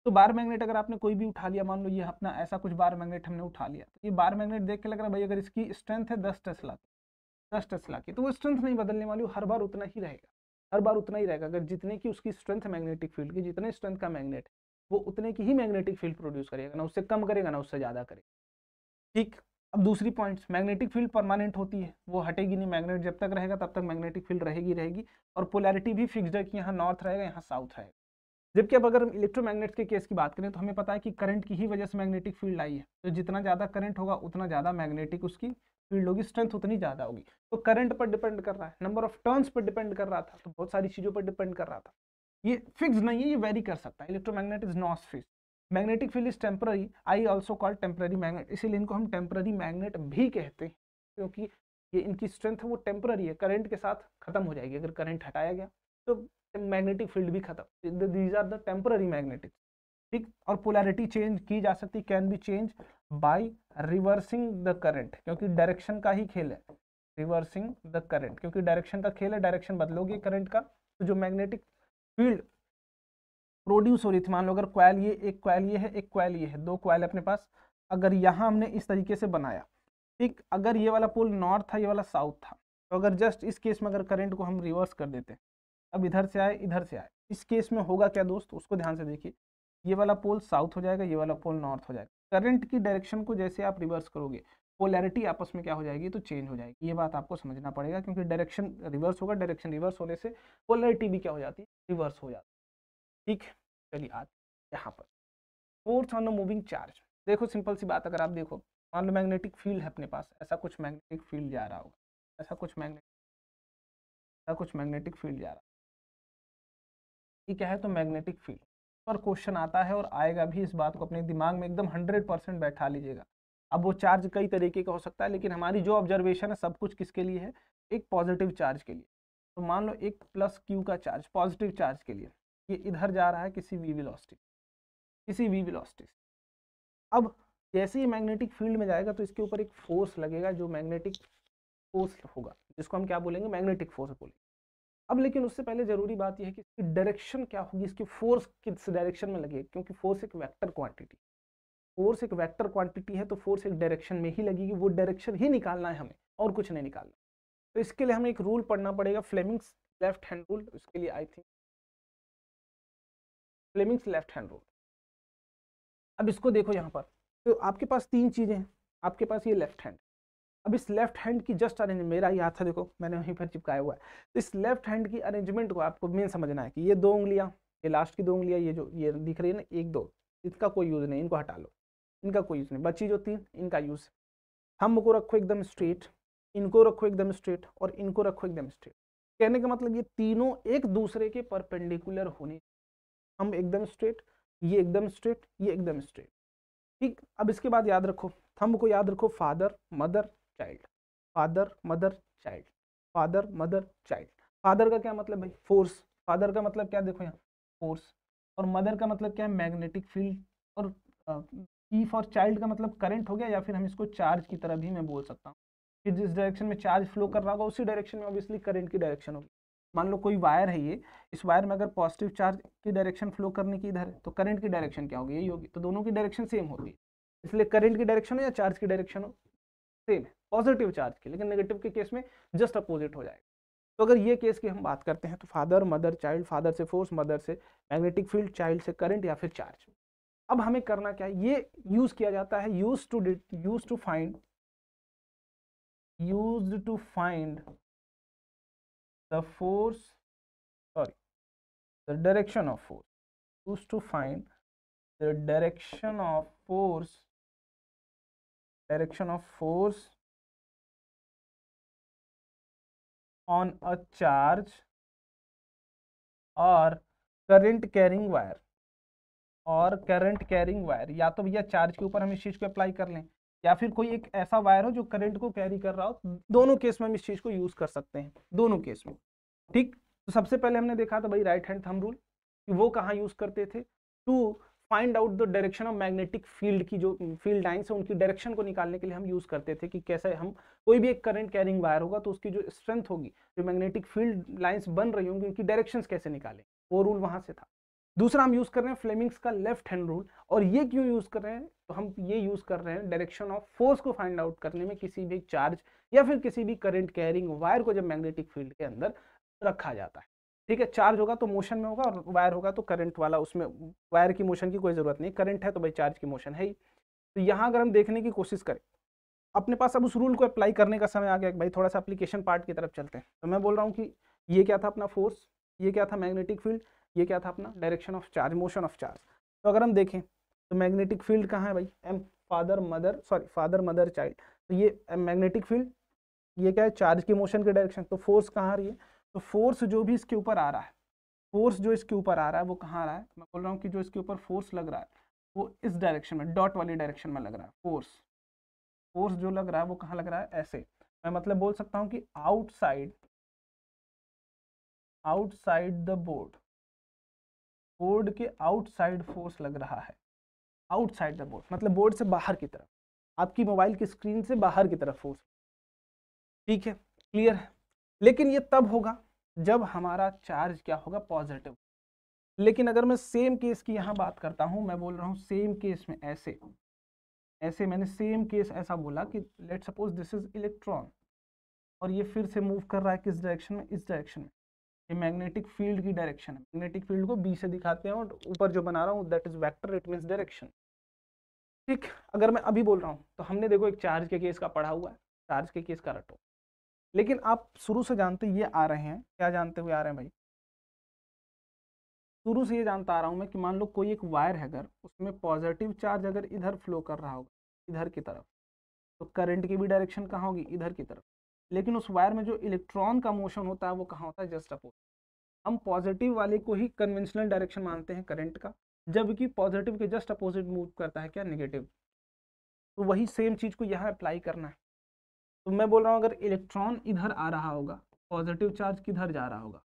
तो बार मैग्नेट अगर आपने कोई भी उठा लिया, मान लो ये अपना ऐसा कुछ बार मैग्नेट हमने उठा लिया, तो ये बार मैग्नेट देख के लग रहा है भाई अगर इसकी स्ट्रेंथ है 10 टेस्ला की तो वो स्ट्रेंथ नहीं बदलने वाली, हर बार उतना ही रहेगा, हर बार उतना ही रहेगा। अगर जितने की उसकी स्ट्रेंथ मैग्नेटिक फील्ड की, जितने स्ट्रेंथ का मैग्नेट वो उतने की ही मैग्नेटिक फील्ड प्रोड्यूस करेगा, ना उससे कम करेगा ना उससे ज़्यादा करेगा। ठीक, अब दूसरी पॉइंट्स, मैग्नेटिक फील्ड परमानेंट होती है, वो हटेगी नहीं, मैग्नेट जब तक रहेगा तब तक मैग्नेटिक फील्ड रहेगी और पोलैरिटी भी फिक्स्ड है कि यहाँ नॉर्थ रहेगा यहाँ साउथ रहेगा। जबकि अब अगर हम इलेक्ट्रोमैग्नेट्स के केस की बात करें तो हमें पता है कि करंट की ही वजह से मैग्नेटिक फील्ड आई है, तो जितना ज़्यादा करंट होगा उतना ज़्यादा मैग्नेटिक उसकी फील्ड होगी, स्ट्रेंथ उतनी ज़्यादा होगी। तो करंट पर डिपेंड कर रहा है, नंबर ऑफ टर्न्स पर डिपेंड कर रहा था, तो बहुत सारी चीज़ों पर डिपेंड कर रहा था, ये फिक्स नहीं है, ये वेरी कर सकता है। Electromagnet is not fix, magnetic field is temporary, I also called temporary magnet, इसीलिए इनको हम टेम्पररी मैग्नेट भी कहते हैं क्योंकि ये इनकी स्ट्रेंथ है वो टेम्पररी है, करंट के साथ खत्म हो जाएगी। अगर करंट हटाया गया तो मैग्नेटिक फील्ड भी खत्म, these are the temporary magnetic. ठीक, और पोलैरिटी चेंज की जा सकती, can be change by reversing the current, क्योंकि डायरेक्शन का ही खेल है, रिवर्सिंग द करंट क्योंकि डायरेक्शन का खेल है, डायरेक्शन बदलोगे करंट का तो जो मैग्नेटिक फील्ड प्रोड्यूस हो रही थी, मान लो अगर क्वाइल ये, एक क्वाइल ये है, एक क्वाइल ये है, दो क्वाइल अपने पास, अगर यहाँ हमने इस तरीके से बनाया, ठीक, अगर ये वाला पोल नॉर्थ था ये वाला साउथ था, तो अगर जस्ट इस केस में अगर करंट को हम रिवर्स कर देते, अब इधर से आए इधर से आए, इस केस में होगा क्या दोस्त, उसको ध्यान से देखिए, ये वाला पोल साउथ हो जाएगा ये वाला पोल नॉर्थ हो जाएगा। करंट की डायरेक्शन को जैसे आप रिवर्स करोगे पोलैरिटी आपस में क्या हो जाएगी तो चेंज हो जाएगी, ये बात आपको समझना पड़ेगा क्योंकि डायरेक्शन रिवर्स होगा, डायरेक्शन रिवर्स होने से पोलैरिटी भी क्या हो जाती है रिवर्स हो जाती है। ठीक, चलिए आज यहाँ पर force on the moving charge. देखो सिंपल सी बात, अगर आप देखो मान लो मैग्नेटिक फील्ड है अपने पास, ऐसा कुछ मैग्नेटिक फील्ड जा रहा होगा, ऐसा कुछ मैग्नेटिक फील्ड जा रहा होगा, ये क्या है तो मैग्नेटिक फील्ड पर क्वेश्चन आता है और आएगा भी, इस बात को अपने दिमाग में एकदम 100% बैठा लीजिएगा। अब वो चार्ज कई तरीके का हो सकता है, लेकिन हमारी जो ऑब्जर्वेशन है सब कुछ किसके लिए है, एक पॉजिटिव चार्ज के लिए। तो मान लो एक प्लस क्यू का चार्ज पॉजिटिव चार्ज के लिए ये इधर जा रहा है किसी वी वेलोसिटी। अब जैसे ही मैग्नेटिक फील्ड में जाएगा तो इसके ऊपर एक फोर्स लगेगा, जो मैग्नेटिक फोर्स होगा जिसको हम क्या बोलेंगे मैग्नेटिक फोर्स बोलेंगे। अब लेकिन उससे पहले जरूरी बात यह है कि इसकी डायरेक्शन क्या होगी, इसकी फोर्स किस डायरेक्शन में लगेगी, क्योंकि फोर्स एक वेक्टर क्वांटिटी है, तो फोर्स एक डायरेक्शन में ही लगेगी, वो डायरेक्शन ही निकालना है हमें और कुछ नहीं निकालना। तो इसके लिए हमें एक रूल पढ़ना पड़ेगा, फ्लेमिंग्स लेफ्ट हैंड रूल, उसके लिए I think Fleming's left hand rule. अब इसको देखो यहाँ पर, तो आपके पास तीन चीज़ें हैं, आपके पास ये लेफ्ट हैंड, अब इस लेफ्ट हैंड की जस्ट अरेंजमेंट, मेरा ही हाथ था देखो मैंने वहीं पर चिपकाया हुआ है, तो इस लेफ्ट हैंड की अरेंजमेंट को आपको मेन समझना है कि ये दो उंगलियाँ, ये लास्ट की दो उंगलियाँ, ये जो ये दिख रही है ना एक दो, इसका कोई यूज़ नहीं, इनको हटा लो, इनका कोई यूज़ नहीं, बची जो तीन इनका यूज़। हम को रखो एकदम स्ट्रेट, इनको रखो एकदम स्ट्रेट और इनको रखो एकदम स्ट्रेट। कहने का मतलब ये तीनों एक दूसरे के परपेंडिकुलर होने, हम एकदम स्ट्रेट, ये एकदम स्ट्रेट, ये एकदम स्ट्रेट। ठीक, अब इसके बाद याद रखो थंब को, याद रखो father mother child, father mother child, father mother child. Father का क्या मतलब भाई फोर्स, फादर का मतलब क्या देखो यहाँ फोर्स, और मदर का मतलब क्या है मैग्नेटिक फील्ड, और ई फॉर चाइल्ड का मतलब करंट हो गया, या फिर हम इसको चार्ज की तरह भी मैं बोल सकता हूँ कि जिस डायरेक्शन में चार्ज फ्लो कर रहा होगा उसी डायरेक्शन में ऑब्वियसली करंट की डायरेक्शन होगी। मान लो कोई वायर है, ये इस वायर में अगर पॉजिटिव चार्ज की डायरेक्शन फ्लो करने की इधर है तो करंट की डायरेक्शन क्या होगी, यही होगी, तो दोनों की डायरेक्शन सेम होगी, इसलिए करंट की डायरेक्शन हो या चार्ज की डायरेक्शन हो सेम है पॉजिटिव चार्ज की, लेकिन नेगेटिव के केस में जस्ट अपोजिट हो जाएगा। तो अगर ये केस की हम बात करते हैं तो फादर मदर चाइल्ड, फादर से फोर्स, मदर से मैग्नेटिक फील्ड, चाइल्ड से करंट या फिर चार्ज। अब हमें करना क्या है, ये यूज किया जाता है use to find the force, sorry the direction of force, use to find the direction of force, on a charge or current carrying wire, या तो भैया चार्ज के ऊपर हम इस चीज़ को अप्लाई कर लें या फिर कोई एक ऐसा वायर हो जो करंट को कैरी कर रहा हो। दोनों केस में हम इस चीज़ को यूज़ कर सकते हैं, दोनों केस में। ठीक, तो सबसे पहले हमने देखा था भाई राइट हैंड थंब रूल, कि वो कहाँ यूज़ करते थे to find out the direction of magnetic field, की जो फील्ड लाइन्स है उनकी डायरेक्शन को निकालने के लिए हम यूज़ करते थे कि कैसे हम कोई भी एक करंट कैरिंग वायर होगा तो उसकी जो स्ट्रेंथ होगी, जो मैग्नेटिक फील्ड लाइन्स बन रही होंगी उनकी डायरेक्शंस कैसे निकालें, वो रूल वहाँ से था। दूसरा हम यूज़ कर रहे हैं फ्लेमिंग्स का लेफ्ट हैंड रूल, और ये क्यों यूज़ कर रहे हैं, तो हम ये यूज़ कर रहे हैं डायरेक्शन ऑफ फोर्स को फाइंड आउट करने में किसी भी चार्ज या फिर किसी भी करंट कैरिंग वायर को जब मैग्नेटिक फील्ड के अंदर रखा जाता है। ठीक है, चार्ज होगा तो मोशन में होगा और वायर होगा तो करंट वाला, उसमें वायर की मोशन की कोई ज़रूरत नहीं, करंट है तो भाई चार्ज की मोशन है ही। तो यहाँ अगर हम देखने की कोशिश करें, अपने पास अब उस रूल को अप्लाई करने का समय आ गया। भाई थोड़ा सा एप्लीकेशन पार्ट की तरफ चलते हैं। तो मैं बोल रहा हूँ कि ये क्या था अपना फोर्स, ये क्या था मैग्नेटिक फील्ड, ये क्या था अपना direction of charge, motion of charge. तो अगर हम देखें तो मैग्नेटिक फील्ड कहाँ है भाई, एम फादर मदर चाइल्ड। तो ये मैग्नेटिक फील्ड, ये क्या है, चार्ज की मोशन की डायरेक्शन। तो फोर्स कहाँ आ रही है, तो फोर्स जो भी इसके ऊपर आ रहा है, फोर्स जो इसके ऊपर आ रहा है वो कहाँ आ रहा है, मैं बोल रहा हूँ कि जो इसके ऊपर फोर्स लग रहा है वो इस डायरेक्शन में, डॉट वाली डायरेक्शन में लग रहा है। फोर्स जो लग रहा है वो कहाँ लग रहा है, ऐसे। मैं मतलब बोल सकता हूँ कि आउटसाइड द बोर्ड के आउटसाइड फोर्स लग रहा है, आउटसाइड द बोर्ड मतलब बोर्ड से बाहर की तरफ, आपकी मोबाइल की स्क्रीन से बाहर की तरफ फोर्स। ठीक है, क्लियर है। लेकिन ये तब होगा जब हमारा चार्ज क्या होगा, पॉजिटिव। लेकिन अगर मैं सेम केस की यहाँ बात करता हूँ, मैं बोल रहा हूँ सेम केस में ऐसे मैंने सेम केस ऐसा बोला कि let suppose this is electron, और ये फिर से मूव कर रहा है किस डायरेक्शन में, इस डायरेक्शन में। मैग्नेटिक फील्ड की डायरेक्शन है, मैग्नेटिक फील्ड को बी से दिखाते हैं और ऊपर जो बना रहा हूँ that is vector, it means direction. ठीक, अगर मैं अभी बोल रहा हूँ तो हमने देखो एक चार्ज के केस का पढ़ा हुआ है, चार्ज के केस का रटो। लेकिन आप शुरू से जानते ये आ रहे हैं, क्या जानते हुए आ रहे हैं भाई, शुरू से ये जानता आ रहा हूँ मैं कि मान लो कोई एक वायर है, अगर उसमें पॉजिटिव चार्ज अगर इधर फ्लो कर रहा होगा इधर की तरफ, तो करंट की भी डायरेक्शन कहाँ होगी, इधर की तरफ। लेकिन उस वायर में जो इलेक्ट्रॉन का मोशन होता है वो कहाँ होता है, जस्ट अपोजिट। हम पॉजिटिव वाले को ही कन्वेंशनल डायरेक्शन मानते हैं करंट का, जबकि पॉजिटिव के जस्ट अपोजिट मूव करता है क्या, नेगेटिव। तो वही सेम चीज़ को यहाँ अप्लाई करना है। तो मैं बोल रहा हूँ अगर इलेक्ट्रॉन इधर आ रहा होगा, पॉजिटिव चार्ज किधर जा रहा होगा,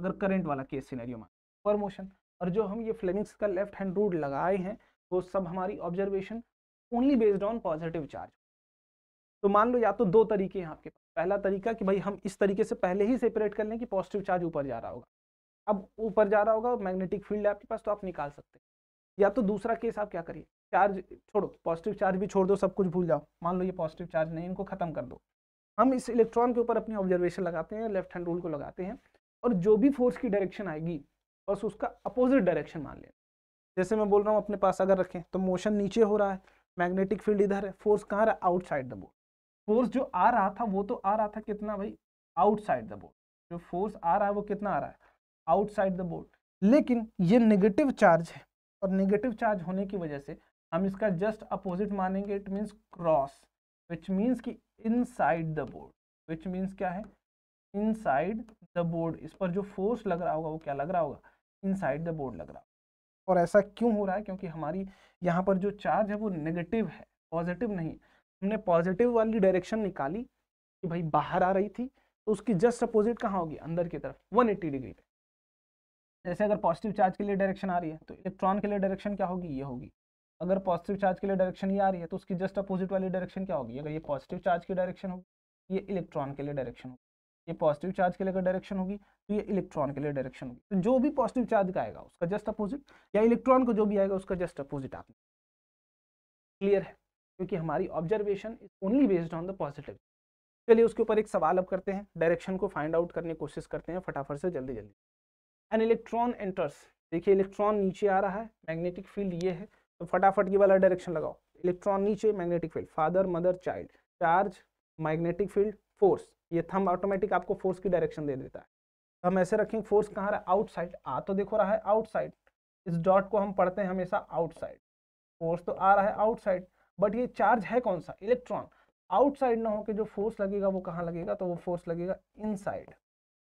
अगर करंट वाला केस सिनेरियो मान पर मोशन। और जो हम ये फ्लेमिंग्स का लेफ्ट हैंड रूल लगाए हैं वो सब हमारी observation only based on positive charge. तो मान लो या तो दो तरीके हैं आपके पास। पहला तरीका कि भाई हम इस तरीके से पहले ही सेपरेट कर लें कि पॉजिटिव चार्ज ऊपर जा रहा होगा, अब ऊपर जा रहा होगा, मैग्नेटिक फील्ड है आपके पास तो आप निकाल सकते हैं। या तो दूसरा केस आप क्या करिए, चार्ज छोड़ो, पॉजिटिव चार्ज भी छोड़ दो, सब कुछ भूल जाओ, मान लो ये पॉजिटिव चार्ज नहीं, इनको खत्म कर दो। हम इस इलेक्ट्रॉन के ऊपर अपनी ऑब्जर्वेशन लगाते हैं, लेफ्ट हैंड रूल को लगाते हैं, और जो भी फोर्स की डायरेक्शन आएगी बस उसका अपोजिट डायरेक्शन मान लें। जैसे मैं बोल रहा हूँ अपने पास अगर रखें तो मोशन नीचे हो रहा है, मैग्नेटिक फील्ड इधर है, फोर्स कहाँ रहा है, आउटसाइड द बोर्ड। फोर्स जो आ रहा था वो तो आ रहा था कितना भाई, आउटसाइड द बोर्ड। जो फोर्स आ रहा है वो कितना आ रहा है, आउटसाइड द बोर्ड। लेकिन ये नेगेटिव चार्ज है, और नेगेटिव चार्ज होने की वजह से हम इसका जस्ट अपोजिट मानेंगे, it means cross, which means कि inside the board. Which means क्या है, इनसाइड द बोर्ड। इस पर जो फोर्स लग रहा होगा वो क्या लग रहा होगा, इनसाइड द बोर्ड लग रहा होगा। और ऐसा क्यों हो रहा है, क्योंकि हमारी यहाँ पर जो चार्ज है वो नेगेटिव है, पॉजिटिव नहीं। हमने पॉजिटिव वाली डायरेक्शन निकाली कि भाई बाहर आ रही थी, तो उसकी जस्ट अपोजिट कहाँ होगी, अंदर की तरफ 180 डिग्री पे। जैसे अगर पॉजिटिव चार्ज के लिए डायरेक्शन आ रही है तो इलेक्ट्रॉन के लिए डायरेक्शन क्या होगी, ये होगी। अगर पॉजिटिव चार्ज के लिए डायरेक्शन ये आ रही है तो उसकी जस्ट अपोजिट वाली डायरेक्शन क्या होगी, अगर ये पॉजिटिव चार्ज की डायरेक्शन होगी, ये इलेक्ट्रॉन के लिए डायरेक्शन होगी। ये पॉजिटिव चार्ज के लिए अगर डायरेक्शन होगी तो ये इलेक्ट्रॉन के लिए डायरेक्शन होगी। तो जो भी पॉजिटिव चार्ज का आएगा उसका जस्ट अपोजिट, या इलेक्ट्रॉन को जो भी आएगा उसका जस्ट अपोजिट आता है। क्लियर है, क्योंकि हमारी observation is only based on the positive. चलिए उसके ऊपर एक सवाल अब करते हैं, डायरेक्शन को फाइंड आउट करने की कोशिश करते हैं फटाफट से, जल्दी जल्दी। एन इलेक्ट्रॉन एंटर्स, देखिए इलेक्ट्रॉन नीचे आ रहा है, मैग्नेटिक फील्ड ये है, तो फटाफट ये वाला डायरेक्शन लगाओ। इलेक्ट्रॉन नीचे, magnetic field, father mother child, charge, magnetic field, force. ये थंब ऑटोमेटिक आपको फोर्स की डायरेक्शन दे देता है। तो हम ऐसे रखें, फोर्स कहाँ रहा है, आउटसाइड। आ तो देखो रहा है आउटसाइड, इस डॉट को हम पढ़ते हैं हमेशा आउटसाइड। फोर्स तो आ रहा है आउटसाइड, बट ये चार्ज है कौन सा, इलेक्ट्रॉन। आउटसाइड ना होकर जो फोर्स लगेगा वो कहाँ लगेगा, तो वो फोर्स लगेगा इनसाइड।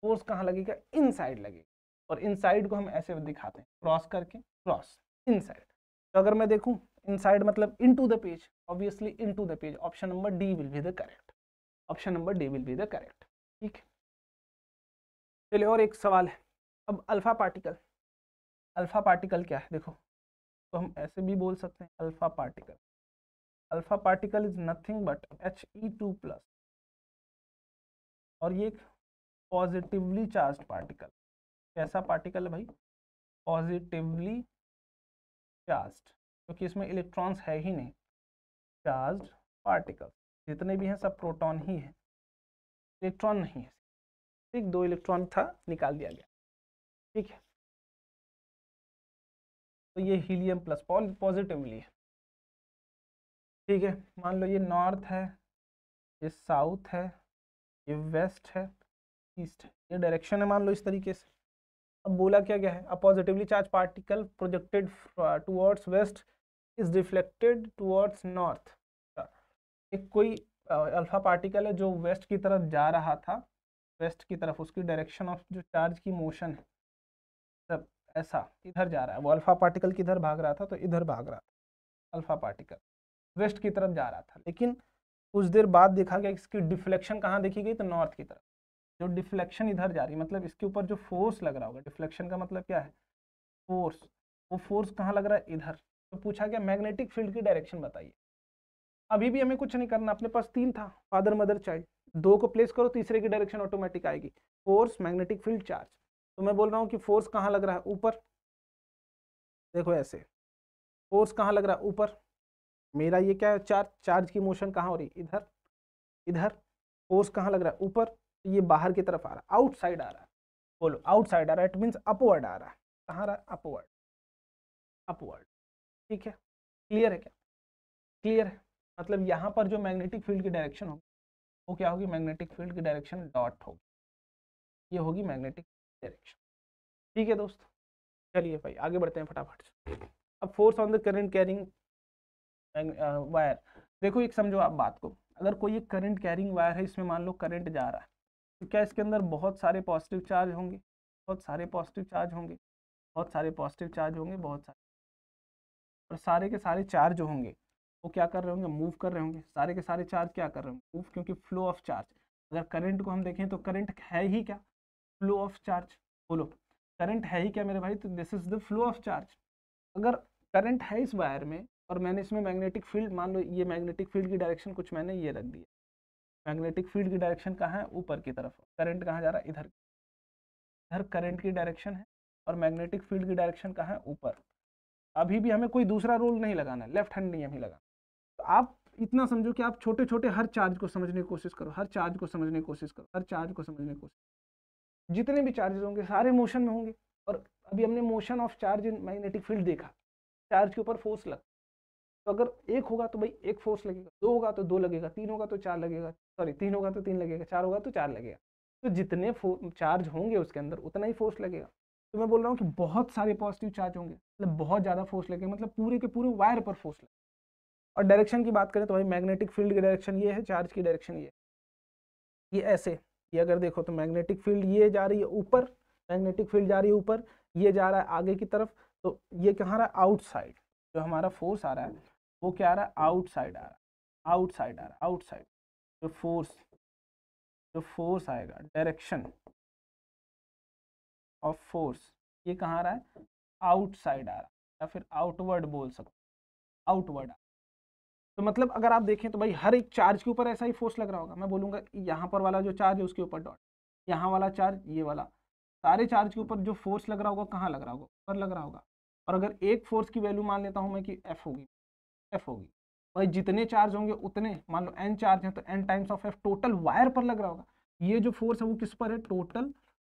फोर्स कहाँ लगेगा, इनसाइड लगेगा। और इनसाइड को हम ऐसे दिखाते हैं, क्रॉस करके, क्रॉस इनसाइड। तो अगर मैं देखूं इनसाइड मतलब into the page, obviously into the page, option number D will be the correct, option number D will be the correct. ठीक है, चलिए और एक सवाल है। अब अल्फा पार्टिकल, अल्फा पार्टिकल क्या है देखो, तो हम ऐसे भी बोल सकते हैं alpha particle, alpha particle is nothing but He2+, और ये एक पॉजिटिवली चार्ज्ड पार्टिकल। कैसा पार्टिकल है भाई? पॉजिटिवली चार्ज्ड, क्योंकि इसमें इलेक्ट्रॉन्स है ही नहीं। चार्ज्ड पार्टिकल जितने भी हैं सब प्रोटॉन ही है, इलेक्ट्रॉन नहीं है। ठीक, 2 इलेक्ट्रॉन था, निकाल दिया गया। ठीक है, तो ये हीलियम प्लस पॉजिटिवली है। ठीक है, मान लो ये नॉर्थ है, ये साउथ है, ये वेस्ट है, ईस्ट है, ये डायरेक्शन है मान लो इस तरीके से। अब बोला क्या गया है, a positively charge particle projected towards west is reflected towards north. एक कोई अल्फा पार्टिकल है जो वेस्ट की तरफ जा रहा था, वेस्ट की तरफ, उसकी डायरेक्शन ऑफ जो चार्ज की मोशन है सब ऐसा इधर जा रहा है। वो अल्फा पार्टिकल किधर भाग रहा था, तो इधर भाग रहा था, अल्फा पार्टिकल वेस्ट की तरफ जा रहा था। लेकिन कुछ देर बाद देखा गया इसकी डिफ्लेक्शन कहाँ देखी गई, तो नॉर्थ की तरफ। जो डिफ्लेक्शन इधर जा रही है मतलब इसके ऊपर जो फोर्स लग रहा होगा, डिफ्लेक्शन का मतलब क्या है, फोर्स, वो फोर्स कहाँ लग रहा है, इधर। तो पूछा गया मैग्नेटिक फील्ड की डायरेक्शन बताइए। अभी भी हमें कुछ नहीं करना, अपने पास 3 था, फादर मदर चाइल्ड, 2 को प्लेस करो, तीसरे की डायरेक्शन ऑटोमेटिक आएगी। Force, magnetic field, charge. तो मैं बोल रहा हूँ कि फोर्स कहाँ लग रहा है, ऊपर। देखो ऐसे फोर्स कहाँ लग रहा है, ऊपर। मेरा ये क्या है, चार्ज, चार्ज की मोशन कहाँ हो रही, इधर इधर। फोर्स कहाँ लग रहा है, ऊपर। ये बाहर की तरफ आ रहा है, आउटसाइड आ रहा है। बोलो आउटसाइड आ रहा है, इट मीन्स अपवर्ड आ रहा है। कहाँ रहा है, अपवर्ड, अपवर्ड। ठीक है, क्लियर है क्या? क्लियर है, मतलब यहाँ पर जो मैग्नेटिक फील्ड की डायरेक्शन होगी वो क्या होगी, मैग्नेटिक फील्ड की डायरेक्शन डॉट होगी, ये होगी मैग्नेटिक डायरेक्शन। ठीक है दोस्तों, चलिए भाई आगे बढ़ते हैं फटाफट। अब force on the current carrying wire. देखो एक समझो आप बात को, अगर कोई एक करंट कैरिंग वायर है, इसमें मान लो करंट जा रहा है, तो क्या इसके अंदर बहुत सारे पॉजिटिव चार्ज होंगे, बहुत सारे पॉजिटिव चार्ज होंगे, बहुत सारे पॉजिटिव चार्ज होंगे, बहुत सारे, और सारे के सारे चार्ज जो होंगे वो क्या कर रहे होंगे, मूव कर रहे होंगे। सारे के सारे चार्ज क्या कर रहे होंगे, मूव, क्योंकि फ्लो ऑफ चार्ज। अगर करंट को हम देखें तो करंट है ही क्या, फ्लो ऑफ चार्ज। बोलो करंट है ही क्या मेरे भाई, तो this is the flow of charge. अगर करंट है इस वायर में और मैंने इसमें मैग्नेटिक फील्ड, मान लो ये मैग्नेटिक फील्ड की डायरेक्शन कुछ मैंने ये रख दी, मैग्नेटिक फील्ड की डायरेक्शन कहाँ है, ऊपर की तरफ। करंट कहाँ जा रहा है, इधर, इधर करंट की डायरेक्शन है और मैग्नेटिक फील्ड की डायरेक्शन कहाँ है, ऊपर। अभी भी हमें कोई दूसरा रूल नहीं लगाना, लेफ्ट हैंड नियम ही लगाना। तो आप इतना समझो कि आप छोटे छोटे हर चार्ज को समझने की कोशिश करो, हर चार्ज को समझने की कोशिश करो, हर चार्ज को समझने की कोशिश। जितने भी चार्जेस होंगे सारे मोशन में होंगे, और अभी हमने motion of charge in magnetic field देखा, चार्ज के ऊपर फोर्स लगता। तो अगर 1 होगा तो भाई 1 फोर्स लगेगा, 2 होगा तो 2 लगेगा, 3 होगा तो 4 लगेगा, सॉरी 3 होगा तो 3 लगेगा, 4 होगा तो 4 लगेगा। तो जितने चार्ज होंगे उसके अंदर उतना ही फोर्स लगेगा। तो मैं बोल रहा हूँ कि बहुत सारे पॉजिटिव चार्ज होंगे, मतलब बहुत ज़्यादा फोर्स लगेगा, मतलब पूरे के पूरे वायर पर फोर्स लगेगा। और डायरेक्शन की बात करें तो भाई मैग्नेटिक फील्ड की डायरेक्शन ये है, चार्ज की डायरेक्शन ये ऐसे, ये अगर देखो तो मैग्नेटिक फील्ड ये जा रही है ऊपर, मैग्नेटिक फील्ड जा रही है ऊपर, ये जा रहा है आगे की तरफ। तो ये कहाँ रहा है, आउटसाइड। जो हमारा फोर्स आ रहा है वो क्या आ रहा है, आउटसाइड आ रहा है, आउटसाइड आ रहा है, आउटसाइड। जो फोर्स आएगा, डायरेक्शन ऑफ फोर्स, ये कहाँ आ रहा है, आउटसाइड आ रहा है, या फिर आउटवर्ड बोल सकते, आउटवर्ड। तो मतलब अगर आप देखें तो भाई हर एक चार्ज के ऊपर ऐसा ही फोर्स लग रहा होगा। मैं बोलूँगा यहाँ पर वाला जो चार्ज है उसके ऊपर डॉट, यहाँ वाला चार्ज, ये वाला, सारे चार्ज के ऊपर जो फोर्स लग रहा होगा कहाँ लग रहा होगा, ऊपर लग रहा होगा। और अगर एक फोर्स की वैल्यू मान लेता हूँ मैं कि F होगी, भाई जितने चार्ज होंगे उतने, मान लो n चार्ज हैं तो n times of F total wire पर लग रहा होगा। ये जो फोर्स है वो किस पर है, टोटल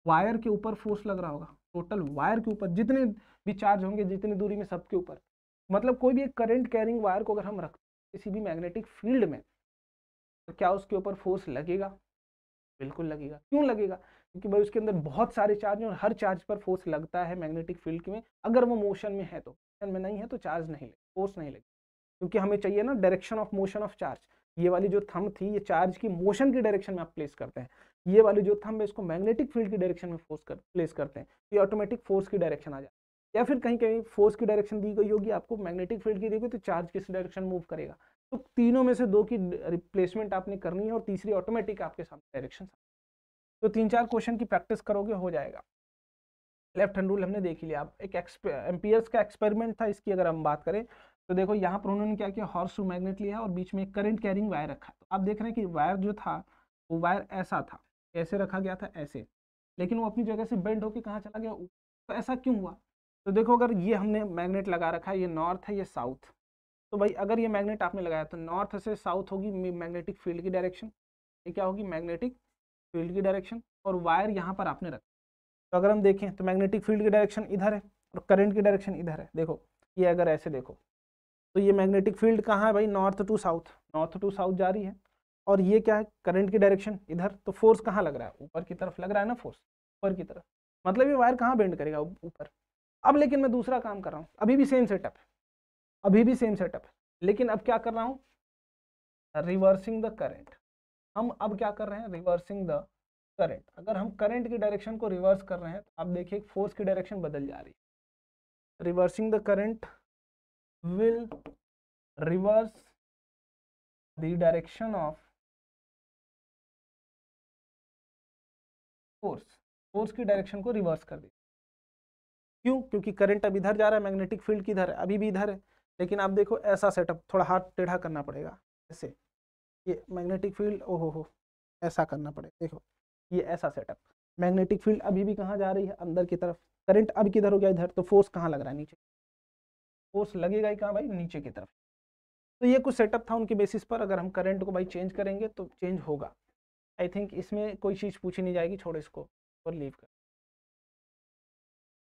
वायर के ऊपर फोर्स लग रहा होगा, टोटल वायर के ऊपर, जितने भी चार्ज होंगे जितनी दूरी में सबके ऊपर। मतलब कोई भी एक करंट कैरिंग वायर को अगर हम रख किसी भी मैग्नेटिक फील्ड में, तो क्या उसके ऊपर फोर्स लगेगा, बिल्कुल लगेगा। क्यों लगेगा, क्योंकि भाई उसके अंदर बहुत सारे चार्ज हैं और हर चार्ज पर फोर्स लगता है मैग्नेटिक फील्ड में, अगर वो मोशन में है तो। मोशन में नहीं है तो चार्ज नहीं लगेगा, फोर्स नहीं लगेगा, क्योंकि हमें चाहिए ना direction of motion of charge. ये वाली जो थंब थी ये चार्ज की मोशन की डायरेक्शन में आप प्लेस करते हैं, ये वाली जो थंब है इसको मैग्नेटिक फील्ड की डायरेक्शन में प्लेस करते हैं, ये ऑटोमेटिक फोर्स की डायरेक्शन आ जाती है। या फिर कहीं कहीं फोर्स की डायरेक्शन दी गई होगी आपको, मैग्नेटिक फील्ड की दी होगी, तो चार्ज किस डायरेक्शन मूव करेगा। तो तीनों में से दो की रिप्लेसमेंट आपने करनी है और तीसरी ऑटोमेटिक आपके सामने डायरेक्शन। तो 3-4 क्वेश्चन की प्रैक्टिस करोगे हो जाएगा। लेफ्ट हैंड रूल हमने देख लिया। अब एक एम्पियर्स का एक्सपेरिमेंट था, इसकी अगर हम बात करें तो देखो यहाँ पर उन्होंने क्या किया, हॉर्स मैग्नेट लिया और बीच में एक करंट कैरिंग वायर रखा। तो आप देख रहे हैं कि वायर जो था वो वायर ऐसा था, ऐसे रखा गया था ऐसे, लेकिन वो अपनी जगह से बेंड होकर कहाँ चला गया, तो ऐसा क्यों हुआ। तो देखो अगर ये हमने मैग्नेट लगा रखा है, ये नॉर्थ है ये साउथ, तो भाई अगर ये मैग्नेट आपने लगाया तो नॉर्थ से साउथ होगी मैग्नेटिक फील्ड की डायरेक्शन, ये क्या होगी मैग्नेटिक फील्ड की डायरेक्शन, और वायर यहाँ पर आपने रखा। तो अगर हम देखें तो मैग्नेटिक फील्ड की डायरेक्शन इधर है और करंट की डायरेक्शन इधर है। देखो ये अगर ऐसे देखो तो ये मैग्नेटिक फील्ड कहाँ है भाई, नॉर्थ टू साउथ जा रही है, और ये क्या है करंट की डायरेक्शन इधर। तो फोर्स कहाँ लग रहा है, ऊपर की तरफ लग रहा है ना, फोर्स ऊपर की तरफ, मतलब ये वायर कहाँ बेंड करेगा, ऊपर। अब लेकिन मैं दूसरा काम कर रहा हूँ, अभी भी सेम सेटअप है, लेकिन अब क्या कर रहा हूँ, रिवर्सिंग द करेंट। हम अब क्या कर रहे हैं, रिवर्सिंग द करंट। अगर हम करंट की डायरेक्शन को रिवर्स कर रहे हैं तो आप देखिए फोर्स की डायरेक्शन बदल जा रही है। Reversing the current will reverse the direction of force की डायरेक्शन को रिवर्स कर दी। क्यों, क्योंकि करंट अब इधर जा रहा है, मैग्नेटिक फील्ड की इधर है, अभी भी इधर है, लेकिन आप देखो ऐसा सेटअप, थोड़ा हाथ टेढ़ा करना पड़ेगा ऐसे, ये मैग्नेटिक फील्ड ओहो ऐसा करना पड़ेगा। देखो ये ऐसा सेटअप, मैग्नेटिक फील्ड अभी भी कहाँ जा रही है, अंदर की तरफ, करंट अब किधर हो गया इधर, तो फोर्स कहाँ लग रहा है, नीचे। फोर्स लगेगा ही कहाँ भाई, नीचे की तरफ। तो ये कुछ सेटअप था, उनके बेसिस पर अगर हम करंट को भाई चेंज करेंगे तो चेंज होगा। आई थिंक इसमें कोई चीज़ पूछी नहीं जाएगी, छोड़ो इसको और लीव कर,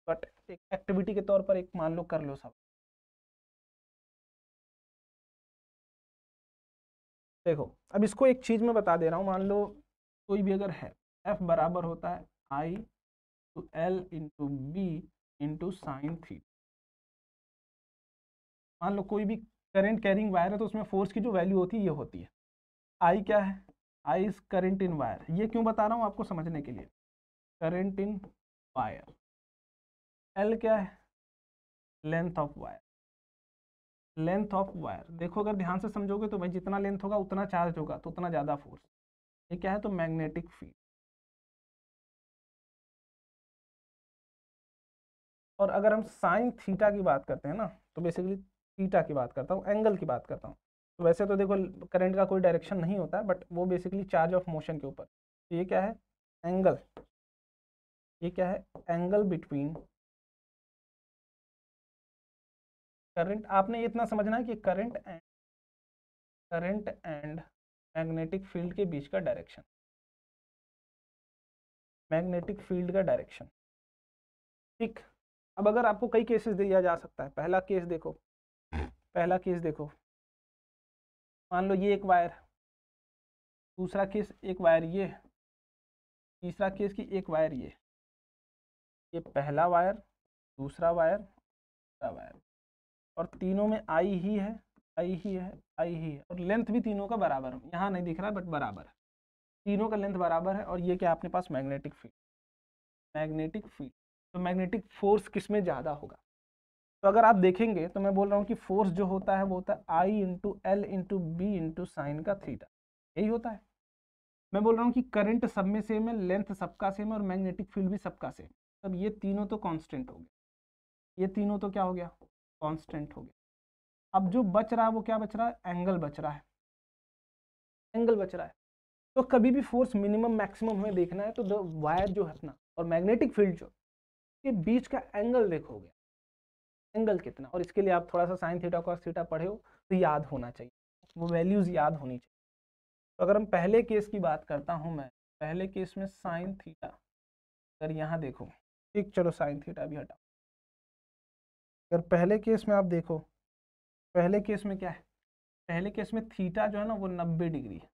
बट एक एक्टिविटी के तौर पर एक मान लो कर लो सब। देखो अब इसको एक चीज़ मैं बता दे रहा हूँ, मान लो कोई भी अगर है, F बराबर होता है I into L into B into sine theta. मान लो कोई भी करंट कैरिंग वायर है तो उसमें फोर्स की जो वैल्यू होती है ये होती है I, क्या है I is current in wire. ये क्यों बता रहा हूँ आपको समझने के लिए, करंट इन वायर। L क्या है, length of wire, length of wire. देखो अगर ध्यान से समझोगे तो भाई जितना लेंथ होगा उतना चार्ज होगा, तो उतना ज़्यादा फोर्स। ये क्या है, तो मैग्नेटिक फील्ड। और अगर हम साइन थीटा की बात करते हैं ना, तो बेसिकली थीटा की बात करता हूँ, एंगल की बात करता हूँ। तो वैसे तो देखो करंट का कोई डायरेक्शन नहीं होता, बट वो बेसिकली चार्ज ऑफ मोशन के ऊपर। तो ये क्या है, एंगल। ये क्या है, एंगल बिटवीन करंट। आपने इतना समझना है कि करंट एंड मैग्नेटिक फील्ड के बीच का डायरेक्शन, मैग्नेटिक फील्ड का डायरेक्शन, ठीक। अब अगर आपको कई केसेस दिया जा सकता है। पहला केस देखो, मान लो ये एक वायर, दूसरा केस एक वायर ये, तीसरा केस की एक वायर ये पहला वायर, दूसरा वायर, तीसरा वायर, और तीनों में आई ही है, और लेंथ भी तीनों का बराबर है। यहाँ नहीं दिख रहा बट बराबर है, तीनों का लेंथ बराबर है। और ये क्या अपने पास, मैग्नेटिक फील्ड। तो मैग्नेटिक फोर्स किस में ज़्यादा होगा। तो अगर आप देखेंगे तो मैं बोल रहा हूँ कि फोर्स जो होता है वो होता है I into L into B into sine का थीटा, यही होता है। मैं बोल रहा हूँ कि करंट सब में सेम है, लेंथ सबका सेम है, और मैग्नेटिक फील्ड भी सबका सेम। तब ये तीनों तो कॉन्स्टेंट हो गया, ये तीनों तो क्या हो गया, कांस्टेंट हो गया। अब जो बच रहा है वो क्या बच रहा है, एंगल बच रहा है। तो कभी भी फोर्स मिनिमम मैक्सिमम हमें देखना है तो दो वायर जो है अपना और मैग्नेटिक फील्ड जो के बीच का एंगल देखोगे, एंगल कितना। और इसके लिए आप थोड़ा सा साइन थीटा कॉस थीटा पढ़े हो तो याद होना चाहिए, वो वैल्यूज याद होनी चाहिए। तो अगर हम पहले केस की बात करता हूँ, मैं पहले केस में साइन थीटा, अगर यहाँ देखो ठीक, चलो साइन थीटा भी हटाओ। अगर पहले केस में आप देखो, पहले केस में क्या है, पहले केस में थीटा जो है ना वो 90 डिग्री है,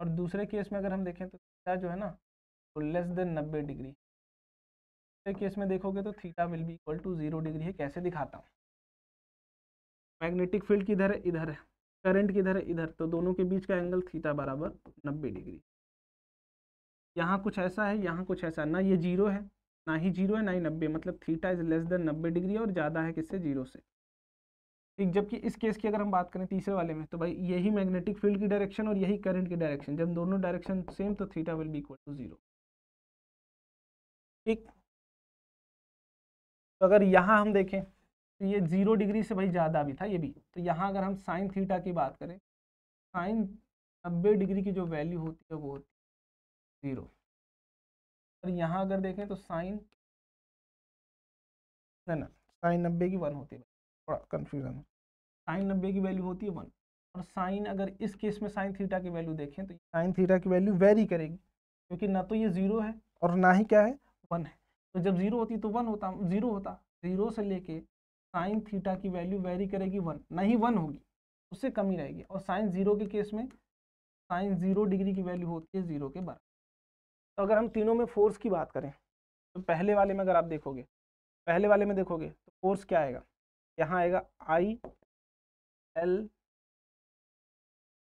और दूसरे केस में अगर हम देखें तो थीटा जो है ना वो लेस देन 90 डिग्री। दूसरे केस में देखोगे तो theta will be equal to 0 degree है। कैसे दिखाता हूँ, मैग्नेटिक फील्ड किधर है, इधर है, करंट किधर है, इधर, तो दोनों के बीच का एंगल थीटा बराबर 90 डिग्री। यहाँ कुछ ऐसा है, यहाँ कुछ ऐसा, ना ये जीरो है ना ही जीरो है ना ही 90, मतलब theta is less than 90 degree और ज़्यादा है किससे, जीरो से। ठीक, जबकि इस केस की अगर हम बात करें तीसरे वाले में, तो भाई यही मैग्नेटिक फील्ड की डायरेक्शन और यही करंट की डायरेक्शन, जब दोनों डायरेक्शन सेम तो theta will be equal to 0। ठीक, तो अगर यहाँ हम देखें तो ये 0 डिग्री से भाई ज़्यादा भी था ये भी, तो यहाँ अगर हम साइन थीटा की बात करें, साइन 90 डिग्री की जो वैल्यू होती है वो होती है 0, और यहाँ अगर देखें तो साइन साइन 90 की 1 होती है, थोड़ा कन्फ्यूजन है, साइन 90 की वैल्यू होती है 1, और साइन अगर इस केस में साइन थीटा की वैल्यू देखें तो साइन थीटा की वैल्यू वेरी करेगी, क्योंकि ना तो ये 0 है और ना ही क्या है 1 है, तो जब 0 होती तो 1 होता, 0 होता, 0 से लेके साइन थीटा की वैल्यू वेरी करेगी 1, नहीं 1 होगी, उससे कम ही रहेगी, और साइन 0 के केस में साइन 0 डिग्री की वैल्यू होती है 0 के बराबर। तो अगर हम तीनों में फोर्स की बात करें तो पहले वाले में अगर आप देखोगे, पहले वाले में देखोगे तो फोर्स क्या आएगा, यहाँ आएगा I L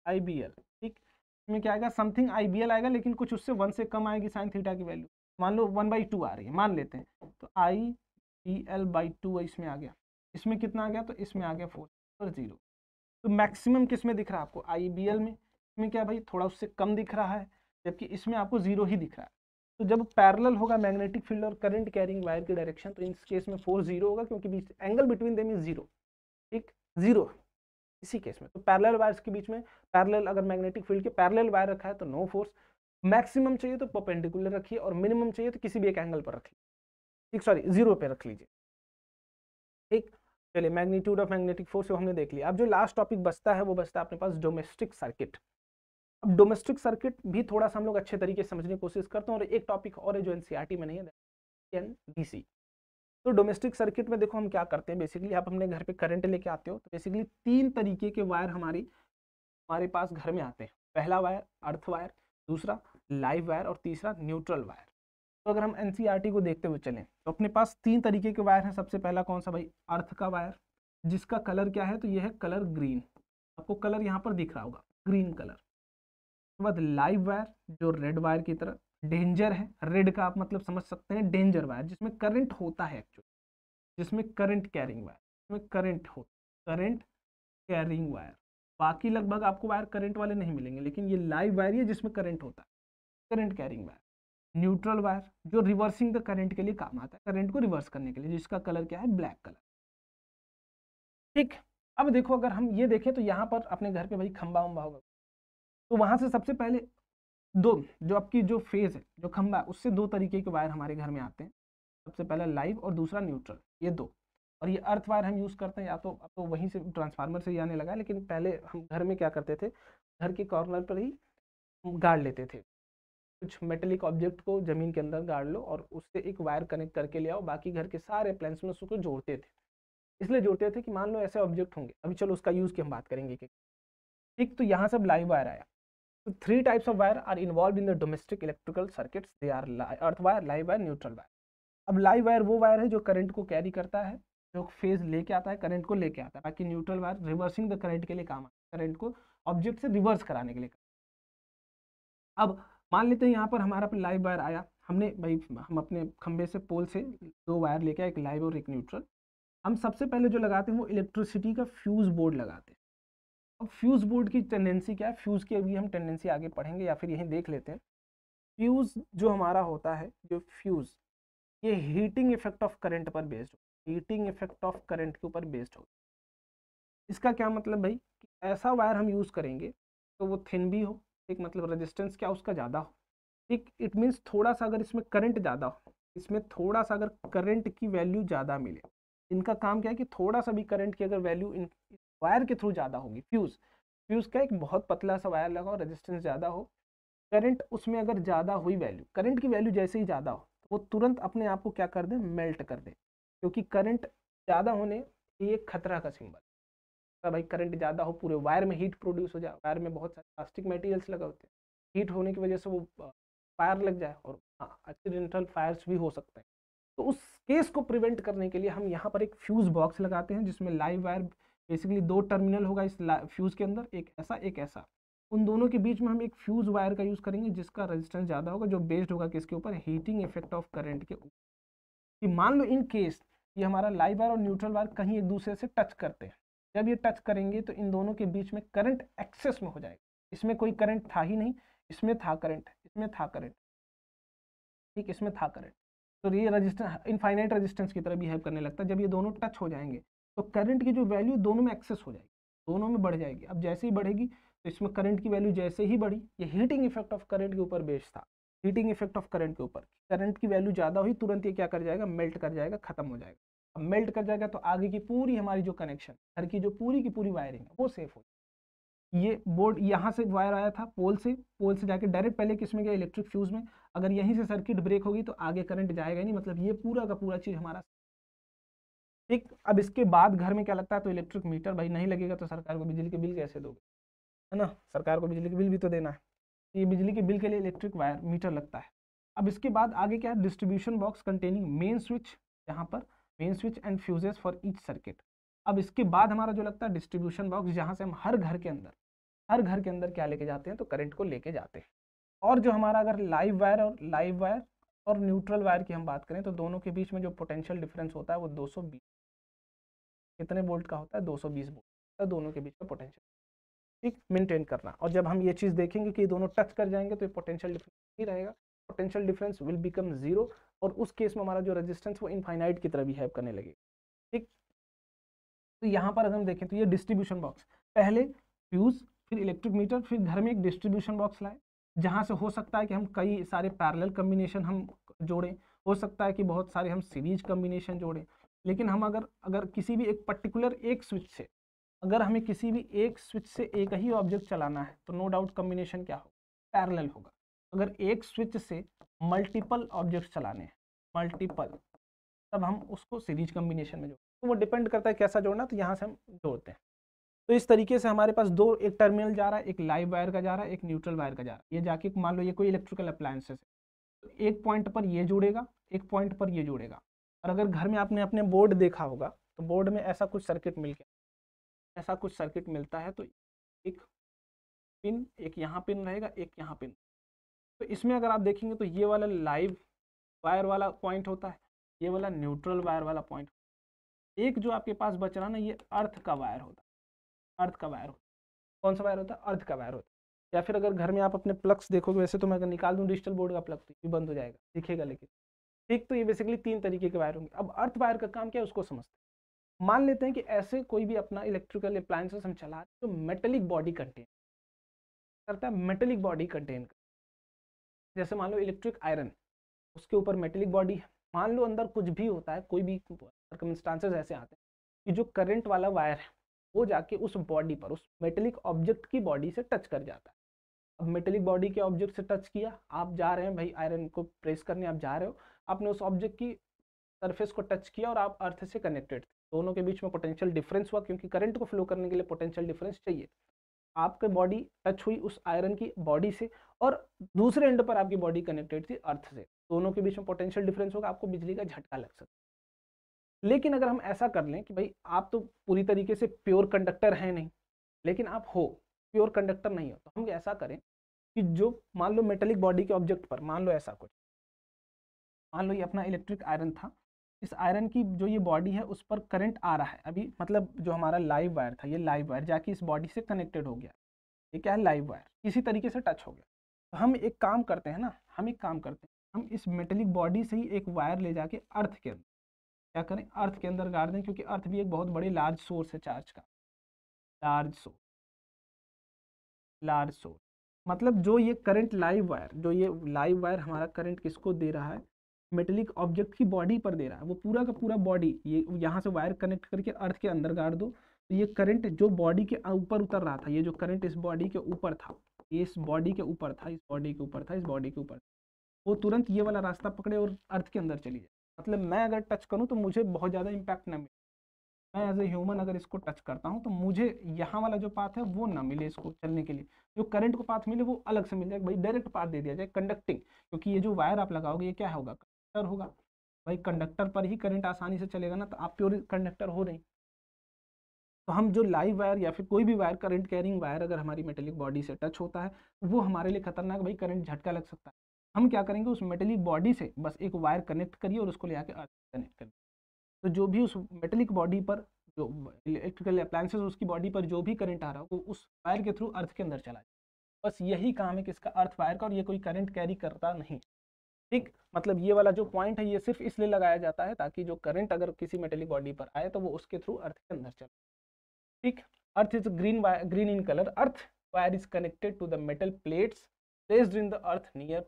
I B L. ठीक, इसमें क्या आएगा, समथिंग आई बी एल आएगा, लेकिन कुछ उससे 1 से कम आएगी साइन थीटा की वैल्यू, मान लो 1/2 आ रही है, मान लेते हैं, तो आई बी एल/2 इसमें आ गया, इसमें कितना आ गया, तो इसमें आ गया 4 और 0। तो मैक्सिमम किस में दिख रहा है आपको, आई बी एल में, इसमें क्या भाई थोड़ा उससे कम दिख रहा है, जबकि इसमें आपको 0 ही दिख रहा है। तो जब पैरेलल होगा मैग्नेटिक फील्ड और करंट कैरिंग वायर की डायरेक्शन, तो इस केस में फोर्स 0 होगा, क्योंकि बीच एंगल बिटवीन देम इज 0। ठीक, 0 इसी केस में, तो पैरेलल वायर्स के बीच में पैरेलल अगर मैग्नेटिक फील्ड के पैरेलल वायर रखा है तो नो फोर्स, मैक्सिमम चाहिए तो परपेंडिकुलर रखिए और मिनिमम चाहिए तो किसी भी एक एंगल पर रख लीजिए, ठीक, सॉरी 0 पे रख लीजिए। ठीक, चलिए मैग्नीट्यूड ऑफ मैग्नेटिक फोर्स हमने देख लिया। अब जो लास्ट टॉपिक बचता है वो बचता है अपने पास डोमेस्टिक सर्किट। अब डोमेस्टिक सर्किट भी थोड़ा सा हम लोग अच्छे तरीके से समझने की कोशिश करते हैं, और एक टॉपिक और है जो एनसीईआरटी में नहीं है, एनडीसी। तो डोमेस्टिक सर्किट में देखो हम क्या करते हैं, बेसिकली आप अपने घर पे करंट लेके आते हो, तो बेसिकली 3 तरीके के वायर हमारे पास घर में आते हैं, पहला वायर अर्थ वायर, दूसरा लाइव वायर और तीसरा न्यूट्रल वायर। तो अगर हम एनसीईआरटी को देखते हुए चलें तो अपने पास 3 तरीके के वायर हैं। सबसे पहला कौन सा भाई, अर्थ का वायर, जिसका कलर क्या है, तो ये है कलर ग्रीन, आपको कलर यहाँ पर दिख रहा होगा ग्रीन कलर। उसके बाद लाइव वायर जो रेड वायर की तरह डेंजर है, रेड का आप मतलब समझ सकते हैं डेंजर वायर, जिसमें करंट होता है एक्चुअली, जिसमें करंट कैरिंग वायर, जिसमें करंट हो, करंट कैरिंग वायर, बाकी लगभग आपको वायर करंट वाले नहीं मिलेंगे, लेकिन ये लाइव वायर है जिसमें करंट होता है, current carrying wire. Neutral wire जो रिवर्सिंग द करंट के लिए काम आता है, करंट को रिवर्स करने के लिए, जिसका कलर क्या है, ब्लैक कलर। ठीक, अब देखो अगर हम ये देखें तो यहाँ पर अपने घर पे भाई खंबा उम्बा होगा, तो वहाँ से सबसे पहले जो फेज है जो खंबा है उससे 2 तरीके के वायर हमारे घर में आते हैं, सबसे पहला लाइव और दूसरा न्यूट्रल, ये 2। और ये अर्थ वायर हम यूज़ करते हैं, या तो अब तो वहीं से ट्रांसफार्मर से ही आने लगा है, लेकिन पहले हम घर में क्या करते थे, घर के कॉर्नर पर ही गाड़ लेते थे, कुछ मेटेलिक ऑब्जेक्ट को ज़मीन के अंदर गाड़ लो और उससे एक वायर कनेक्ट करके ले आओ, बाकी घर के सारे प्लांट्स में उसको जोड़ते थे, इसलिए जोड़ते थे कि मान लो ऐसे ऑब्जेक्ट होंगे, अभी चलो उसका यूज़ की हम बात करेंगे। ठीक, तो यहाँ से अब लाइव वायर आया। So 3 types of wire are involved in the domestic electrical circuits. They are earth wire, live wire, neutral wire. अब live wire वो वायर है जो करंट को कैरी करता है, जो फेज लेके आता है, करंट को लेके आता है, बाकी neutral wire reversing the current के लिए काम आता है, करंट को ऑब्जेक्ट से रिवर्स कराने के लिए। अब मान लेते हैं यहाँ पर हमारा लाइव वायर आया, हमने भाई हम अपने खंबे से पोल से 2 वायर लेके आए, एक लाइव और एक न्यूट्रल। हम सबसे पहले जो लगाते हैं वो इलेक्ट्रिसिटी का फ्यूज़ बोर्ड लगाते हैं। अब फ्यूज़ बोर्ड की टेंडेंसी क्या है, फ्यूज़ की अभी हम टेंडेंसी आगे पढ़ेंगे या फिर यहीं देख लेते हैं। फ्यूज़ जो हमारा होता है, जो फ्यूज़ ये हीटिंग इफेक्ट ऑफ करंट पर बेस्ड हो, हीटिंग इफेक्ट ऑफ करंट के ऊपर बेस्ड हो। इसका क्या मतलब भाई, कि ऐसा वायर हम यूज़ करेंगे तो वो थिन भी हो, एक मतलब रजिस्टेंस क्या उसका ज़्यादा हो, ठीक, इट मीन्स थोड़ा सा अगर इसमें करंट ज़्यादा हो, इसमें थोड़ा सा अगर करंट की वैल्यू ज़्यादा मिले। इनका काम क्या है कि थोड़ा सा भी करंट की अगर वैल्यू इन वायर के थ्रू ज़्यादा होगी, फ्यूज़ का एक बहुत पतला सा वायर लगाओ, रेजिस्टेंस ज़्यादा हो, करंट उसमें अगर ज़्यादा हुई वैल्यू, करंट की वैल्यू जैसे ही ज़्यादा हो वो तुरंत अपने आप को क्या कर दे, मेल्ट कर दे, क्योंकि करंट ज़्यादा होने ये एक खतरा का सिंबल है। भाई करंट ज़्यादा हो, पूरे वायर में हीट प्रोड्यूस हो जाए, वायर में बहुत सारे प्लास्टिक मटेरियल्स लगा होते हैं, हीट होने की वजह से वो फायर लग जाए, और हाँ एक्सीडेंटल फायर्स भी हो सकते हैं। तो उस केस को प्रिवेंट करने के लिए हम यहाँ पर एक फ्यूज़ बॉक्स लगाते हैं, जिसमें लाइव वायर बेसिकली 2 टर्मिनल होगा इस फ्यूज़ के अंदर, एक ऐसा एक ऐसा, उन दोनों के बीच में हम एक फ्यूज़ वायर का यूज़ करेंगे, जिसका रेजिस्टेंस ज़्यादा होगा, जो बेस्ड होगा किसके ऊपर, हीटिंग इफेक्ट ऑफ करंट के ऊपर। कि मान लो इन केस ये हमारा लाइव वायर और न्यूट्रल वायर कहीं एक दूसरे से टच करते हैं, जब ये टच करेंगे तो इन दोनों के बीच में करंट एक्सेस में हो जाएगा। इसमें कोई करंट था ही नहीं, इसमें था करंट, इसमें था करंट, ठीक, इसमें था करंट। तो ये रजिस्टेंस इनफाइनाइट रजिस्टेंस की तरह बिहेव करने लगता है। जब ये दोनों टच हो जाएंगे तो करंट की जो वैल्यू दोनों में एक्सेस हो जाएगी, दोनों में बढ़ जाएगी। अब जैसे ही बढ़ेगी तो इसमें करंट की वैल्यू जैसे ही बढ़ी, ये हीटिंग इफेक्ट ऑफ करंट के ऊपर बेस्ड था, हीटिंग इफेक्ट ऑफ करंट के ऊपर। करंट की वैल्यू ज़्यादा हुई, तुरंत ये क्या कर जाएगा, मेल्ट कर जाएगा, खत्म हो जाएगा। अब मेल्ट कर जाएगा तो आगे की पूरी हमारी जो कनेक्शन, घर की पूरी वायरिंग है वो सेफ हो जाएगी। ये बोर्ड यहाँ से वायर आया था पोल से, पोल से जाके डायरेक्ट पहले किस में गया, इलेक्ट्रिक फ्यूज में। अगर यहीं से सर्किट ब्रेक होगी तो आगे करंट जाएगा ही नहीं, मतलब ये पूरा का पूरा चीज़ हमारा ठीक। अब इसके बाद घर में क्या लगता है, तो इलेक्ट्रिक मीटर भाई नहीं लगेगा तो सरकार को बिजली के बिल कैसे दोगे, है ना, सरकार को बिजली के बिल भी तो देना है। ये बिजली के बिल के लिए इलेक्ट्रिक वायर मीटर लगता है। अब इसके बाद आगे क्या है, distribution box containing main switch, यहाँ पर main switch and fuses for each circuit. अब इसके बाद हमारा जो लगता है डिस्ट्रीब्यूशन बॉक्स, जहाँ से हम हर घर के अंदर क्या लेके जाते हैं, तो करंट को लेके जाते हैं। और जो हमारा अगर लाइव वायर और न्यूट्रल वायर की हम बात करें तो दोनों के बीच में जो पोटेंशियल डिफरेंस होता है वो 220, कितने वोल्ट का होता है, 220 वोल्ट का दोनों के बीच का पोटेंशियल, ठीक, मेंटेन करना। और जब हम ये चीज़ देखेंगे कि दोनों टच कर जाएंगे तो ये पोटेंशियल डिफरेंस ही रहेगा, potential difference will become zero, और उस केस में हमारा जो रेजिस्टेंस वो इनफाइनाइट की तरह बिहेव करने लगेगा, ठीक। तो यहाँ पर अगर हम देखें तो ये डिस्ट्रीब्यूशन बॉक्स, पहले फ्यूज, फिर इलेक्ट्रिक मीटर, फिर घर में एक डिस्ट्रीब्यूशन बॉक्स लाए, जहाँ से हो सकता है कि हम कई सारे पैरेलल कम्बिनेशन हम जोड़ें, हो सकता है कि बहुत सारे हम सीरीज कम्बिनेशन जोड़ें, लेकिन हम अगर किसी भी एक पर्टिकुलर एक स्विच से, अगर हमें किसी भी एक स्विच से एक ही ऑब्जेक्ट चलाना है तो नो डाउट कम्बिनेशन क्या होगा, पैरेलल होगा। अगर एक स्विच से मल्टीपल ऑब्जेक्ट्स चलाने हैं, मल्टीपल, तब हम उसको सीरीज कम्बिनेशन में जोड़ते हैं, तो वो डिपेंड करता है कैसा जोड़ना, तो यहाँ से हम जोड़ते हैं। तो इस तरीके से हमारे पास दो, एक टर्मिनल जा रहा है, एक लाइव वायर का जा रहा है, एक न्यूट्रल वायर का जा रहा है। ये जाके मान लो ये कोई इलेक्ट्रिकल अप्लायंसेस है, तो एक पॉइंट पर ये जुड़ेगा, एक पॉइंट पर ये जुड़ेगा। और अगर घर में आपने अपने बोर्ड देखा होगा तो बोर्ड में ऐसा कुछ सर्किट मिलता है, तो एक पिन, एक यहाँ पिन रहेगा, एक यहाँ पिन। तो इसमें अगर आप देखेंगे तो ये वाला लाइव वायर वाला पॉइंट होता है, ये वाला न्यूट्रल वायर वाला पॉइंट, एक जो आपके पास बच रहा ना, ये अर्थ का वायर होता है, अर्थ का वायर होता है। कौन सा वायर होता है, अर्थ का वायर होता है। या फिर अगर घर में आप अपने प्लग्स देखोगे, वैसे तो मैं अगर निकाल दूँ डिजिटल बोर्ड का प्लग तो ये बंद हो जाएगा, दिखेगा लेकिन, ठीक। तो ये बेसिकली तीन तरीके के वायर होंगे। अब अर्थ वायर का काम क्या है उसको समझते हैं। मान लेते हैं कि ऐसे कोई भी अपना इलेक्ट्रिकल अप्लायंसेस हम चला रहे हैं जो मेटेलिक बॉडी कंटेन करता है, मेटेलिक बॉडी कंटेन करता है, जैसे मान लो इलेक्ट्रिक आयरन, उसके ऊपर मेटेलिक बॉडी है। मान लो अंदर कुछ भी होता है, कोई भी सर्कमस्टांसेस ऐसे आते हैं कि जो करंट वाला वायर है वो जाके उस बॉडी पर, उस मेटेलिक ऑब्जेक्ट की बॉडी से टच कर जाता है। अब मेटेलिक बॉडी के ऑब्जेक्ट से टच किया, आप जा रहे हैं भाई आयरन को प्रेस करने, आप जा रहे हो, आपने उस ऑब्जेक्ट की सरफेस को टच किया और आप अर्थ से कनेक्टेड थे, दोनों के बीच में पोटेंशियल डिफरेंस हुआ, क्योंकि करंट को फ्लो करने के लिए पोटेंशियल डिफरेंस चाहिए। आपके बॉडी टच हुई उस आयरन की बॉडी से और दूसरे एंड पर आपकी बॉडी कनेक्टेड थी अर्थ से, दोनों के बीच में पोटेंशियल डिफरेंस होगा, आपको बिजली का झटका लग सकता है। लेकिन अगर हम ऐसा कर लें कि भाई आप तो पूरी तरीके से प्योर कंडक्टर हैं नहीं, लेकिन आप हो प्योर कंडक्टर नहीं हो, तो हम ऐसा करें कि जो मान लो मेटेलिक बॉडी के ऑब्जेक्ट पर, मान लो ऐसा कुछ, मान लो ये अपना इलेक्ट्रिक आयरन था, इस आयरन की जो ये बॉडी है उस पर करंट आ रहा है अभी, मतलब जो हमारा लाइव वायर था, ये लाइव वायर जाके इस बॉडी से कनेक्टेड हो गया, ये क्या है, लाइव वायर, इसी तरीके से टच हो गया। तो हम एक काम करते हैं ना, हम इस मेटेलिक बॉडी से ही एक वायर ले जाके अर्थ के अंदर क्या करें, अर्थ के अंदर गाड़ दें, क्योंकि अर्थ भी एक बहुत बड़ी लार्ज सोर्स है चार्ज का, लार्ज सोर्स मतलब जो ये करंट लाइव वायर हमारा करंट किसको दे रहा है, मेटेलिक ऑब्जेक्ट की बॉडी पर दे रहा है, वो पूरा का पूरा बॉडी, ये यहाँ से वायर कनेक्ट करके अर्थ के अंदर गाड़ दो तो ये करंट जो बॉडी के ऊपर उतर रहा था, ये जो करंट इस बॉडी के ऊपर था, वो तुरंत ये वाला रास्ता पकड़े और अर्थ के अंदर चली जाए। मतलब मैं अगर टच करूँ तो मुझे बहुत ज़्यादा इम्पैक्ट ना मिले, मैं एज ए ह्यूमन अगर इसको टच करता हूँ तो मुझे यहाँ वाला जो पाथ है वो ना मिले, इसको चलने के लिए जो करंट को पाथ मिले वो अलग से मिल जाए, भाई डायरेक्ट पाथ दे दिया जाए कंडक्टिंग, क्योंकि ये जो वायर आप लगाओगे ये क्या होगा, होगा भाई, कंडक्टर पर ही करंट आसानी से चलेगा ना, तो आप प्योर कंडक्टर हो नहीं। तो हम जो लाइव वायर या फिर कोई भी वायर, करंट कैरिंग वायर अगर हमारी मेटेलिक बॉडी से टच होता है वो हमारे लिए खतरनाक, भाई करंट झटका लग सकता है, हम क्या करेंगे, उस मेटलिक बॉडी से बस एक वायर कनेक्ट करिए और उसको ले आके अर्थ कनेक्ट करिए। तो जो भी उस मेटलिक बॉडी पर, जो इलेक्ट्रिकल अप्लायंसेज उसकी बॉडी पर जो भी करंट आ रहा हो वो उस वायर के थ्रू अर्थ के अंदर चला जाए। बस यही काम है कि इसका अर्थ वायर का, और ये कोई करंट कैरी करता नहीं। ठीक, मतलब ये वाला जो पॉइंट है ये सिर्फ इसलिए लगाया जाता है ताकि जो करंट अगर किसी मेटलिक बॉडी पर आए तो वो उसके थ्रू अर्थ के अंदर चले। ठीक, earth is green in colour. Earth wire is connected to the metal plates placed in the earth near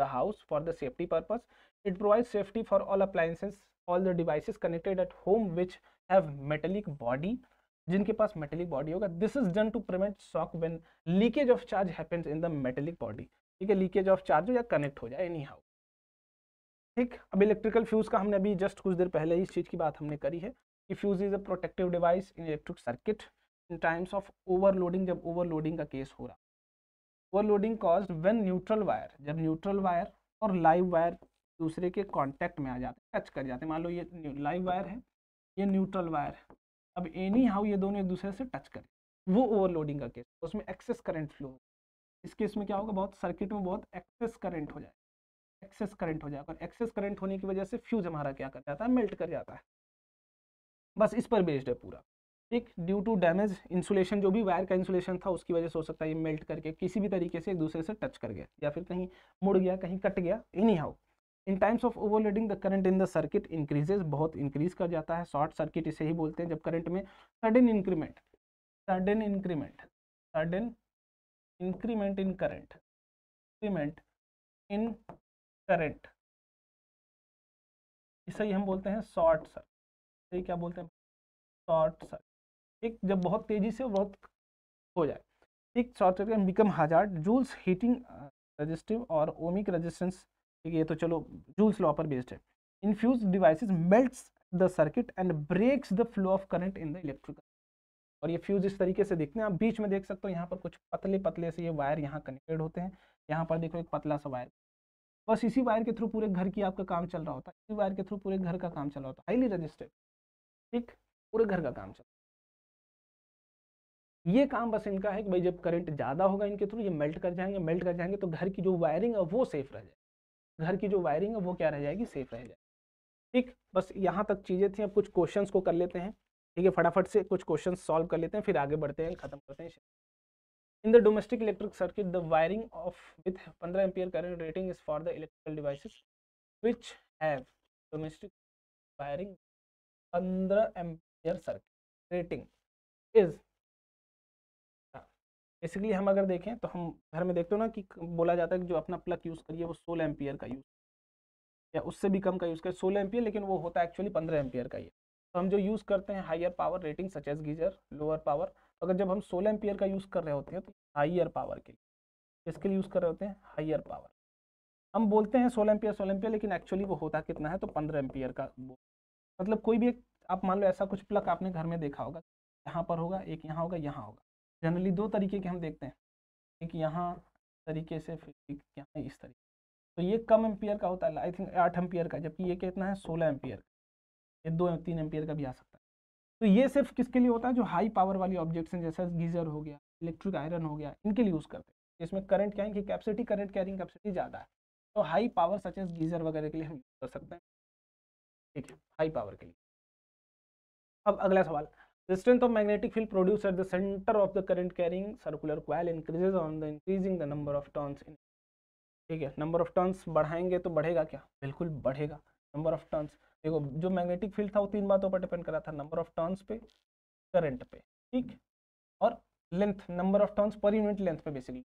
the house for the safety purpose. It provides safety for all appliances, all the devices connected at home which have metallic body, जिनके पास metallic body होगा। This is done to prevent shock when leakage of charge happens in the metallic body. ठीक है, leakage of charge हो या connect हो जाए anyhow। ठीक, अब electrical fuse का हमने अभी just कुछ देर पहले इस चीज़ की बात हमने करी है कि fuse is a protective device in electric circuit in times of overloading, जब overloading का केस हो रहा। Overloading caused when neutral wire, जब न्यूट्रल वायर और लाइव वायर दूसरे के कांटेक्ट में आ जाते हैं, टच कर जाते हैं। मान लो ये लाइव वायर है, ये न्यूट्रल वायर है, अब एनी हाउ ये दोनों एक दूसरे से टच करें, वो ओवरलोडिंग का केस, उसमें एक्सेस करंट फ्लो होगा। इस केस में क्या होगा, बहुत सर्किट में बहुत एक्सेस करंट हो जाएगा, एक्सेस करंट हो जाएगा, और एक्सेस करंट होने की वजह से फ्यूज हमारा क्या कर जाता है, मेल्ट कर जाता है। बस इस पर बेस्ड है पूरा। ठीक, ड्यू टू डैमेज इंसुलेशन, जो भी वायर का इंसुलेशन था उसकी वजह से हो सकता है ये मेल्ट करके किसी भी तरीके से एक दूसरे से टच कर गया, या फिर कहीं मुड़ गया, कहीं कट गया, anyhow. In times of overloading the current in the circuit increases, बहुत इंक्रीज कर जाता है। शॉर्ट सर्किट इसे ही बोलते हैं, जब करंट में सडन इंक्रीमेंट इन करंट, इसे ही हम बोलते हैं शॉर्ट सर्किट। ये क्या बोलते हैं, शॉर्ट सर्किट। ठीक, जब बहुत तेज़ी से बहुत हो जाए, ठीक, short circuit become hazard. Joules heating resistive और ओमिक रजिस्टेंस, ठीक, ये तो चलो जूल्स लॉ पर बेस्ड है। In fuse devices melts the circuit and breaks the flow of current in the electrical. और ये फ्यूज इस तरीके से देखते हैं, आप बीच में देख सकते हो यहाँ पर कुछ पतले पतले से ये वायर यहाँ कनेक्टेड होते हैं, यहाँ पर देखो एक पतला सा वायर, बस इसी वायर के थ्रू पूरे घर की आपका काम चल रहा होता है, इसी वायर के थ्रू पूरे घर का काम चल रहा होता है। हाईली रजिस्टेड, ठीक, पूरे घर का काम चल रहा है। ये काम बस इनका है कि भाई जब करंट ज़्यादा होगा इनके थ्रू ये मेल्ट कर जाएंगे, मेल्ट कर जाएंगे तो घर की जो वायरिंग है वो सेफ रह जाएगी, घर की जो वायरिंग है वो क्या रह जाएगी, सेफ रह जाएगी। ठीक, बस यहाँ तक चीज़ें थी। अब कुछ क्वेश्चंस को कर लेते हैं, ठीक है, फटाफट से कुछ क्वेश्चंस सॉल्व कर लेते हैं, फिर आगे बढ़ते हैं, खत्म करते हैं। In the domestic electric circuit the wiring of with 15 ampere current rating is for the electrical devices which have domestic wiring 15 ampere circuit rating is. Basically हम अगर देखें तो हम घर में देखते हो ना कि बोला जाता है कि जो अपना प्लग यूज़ करिए वो 16 एम्पियर का यूज़ या उससे भी कम का यूज़ करिए, 16 एम्पियर, लेकिन वो होता है एक्चुअली 15 एम्पियर का। ये तो हम जो यूज़ करते हैं higher power rating such as geyser, lower power, अगर जब हम 16 एम्पियर का यूज़ कर रहे होते हैं तो हायर पावर के लिए, इसके लिए यूज़ कर रहे होते हैं हायर पावर। हम बोलते हैं 16 एम्पियर, लेकिन एक्चुअली वो होता कितना है, तो 15 एम्पियर का। मतलब कोई भी एक, आप मान लो ऐसा कुछ प्लग आपने घर में देखा होगा, यहाँ पर होगा एक, यहाँ होगा, यहाँ होगा। जनरली दो तरीके के हम देखते हैं, एक यहाँ तरीके से, फिर यहाँ इस तरीके। तो ये कम एम्पियर का होता है, आई थिंक 8 एम्पियर का, जबकि ये कितना है 16 एम्पियर, ये 2-3 एम्पियर का भी आ सकता है। तो ये सिर्फ किसके लिए होता है, जो हाई पावर वाली ऑब्जेक्ट्स हैं, जैसे गीजर हो गया, इलेक्ट्रिक आयरन हो गया, इनके लिए यूज़ करते हैं। इसमें करंट क्या है कि कैपेसिटी, करंट कैरिंग कैपेसिटी ज़्यादा है, तो high power such as geyser वगैरह के लिए हम यूज़ कर सकते हैं। ठीक है, हाई पावर के लिए। अब अगला सवाल, resistance of magnetic field produced at the center of the current carrying circular coil increases on the increasing the number of turns in। ठीक है, number of turns बढ़ाएंगे तो बढ़ेगा क्या, बिल्कुल बढ़ेगा number of turns। देखो जो magnetic field था वो 3 बातों पर डिपेंड करा था, number of turns पे, current पे, ठीक, और length, number of turns per unit length पे बेसिकली,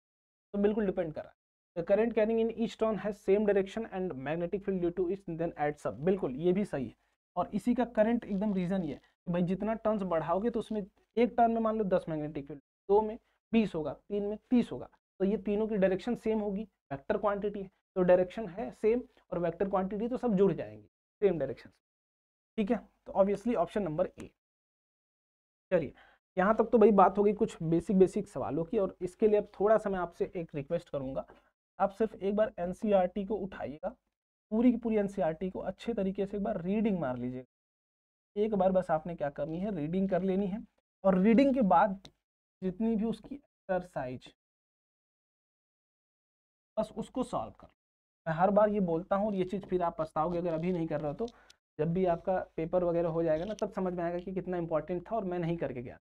तो बिल्कुल डिपेंड करा। The current carrying in each turn has same direction and magnetic field due to it then adds up, बिल्कुल ये भी सही है। और इसी का करंट एकदम रीज़न ये है भाई जितना टर्न्स बढ़ाओगे तो उसमें एक टर्न में मान लो 10 मैग्नेटिक फील्ड, 2 में 20 होगा, 3 में 30 होगा, तो ये तीनों की डायरेक्शन सेम होगी, वेक्टर क्वांटिटी है तो डायरेक्शन है सेम, और वेक्टर क्वांटिटी तो सब जुड़ जाएंगी सेम डायरेक्शन। ठीक है, तो ऑब्वियसली ऑप्शन नंबर ए। चलिए, यहाँ तक तो भाई बात हो गई कुछ बेसिक सवालों की, और इसके लिए अब थोड़ा सा मैं आपसे एक रिक्वेस्ट करूँगा, आप सिर्फ एक बार NCERT को उठाइएगा, पूरी की पूरी NCERT को अच्छे तरीके से एक बार रीडिंग मार लीजिएगा। एक बार बस आपने क्या करनी है, रीडिंग कर लेनी है, और रीडिंग के बाद जितनी भी उसकी एक्सरसाइज बस उसको सॉल्व कर मैं हर बार ये बोलता हूँ, ये चीज़ फिर आप पछताओगे अगर अभी नहीं कर रहे हो तो। जब भी आपका पेपर वगैरह हो जाएगा ना तब समझ में आएगा कि कितना इंपॉर्टेंट था और मैं नहीं करके गया।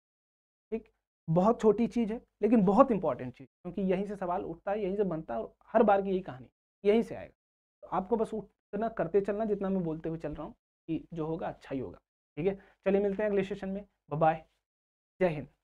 ठीक, बहुत छोटी चीज़ है लेकिन बहुत इंपॉर्टेंट चीज़, क्योंकि यहीं से सवाल उठता है, यहीं से बनता है और हर बार की यही कहानी यहीं से आएगा। तो आपको बस उतना करते चलना जितना मैं बोलते हुए चल रहा हूँ कि जो होगा अच्छा ही होगा। ठीक है, चलिए मिलते हैं अगले सेशन में। बाय, जय हिंद।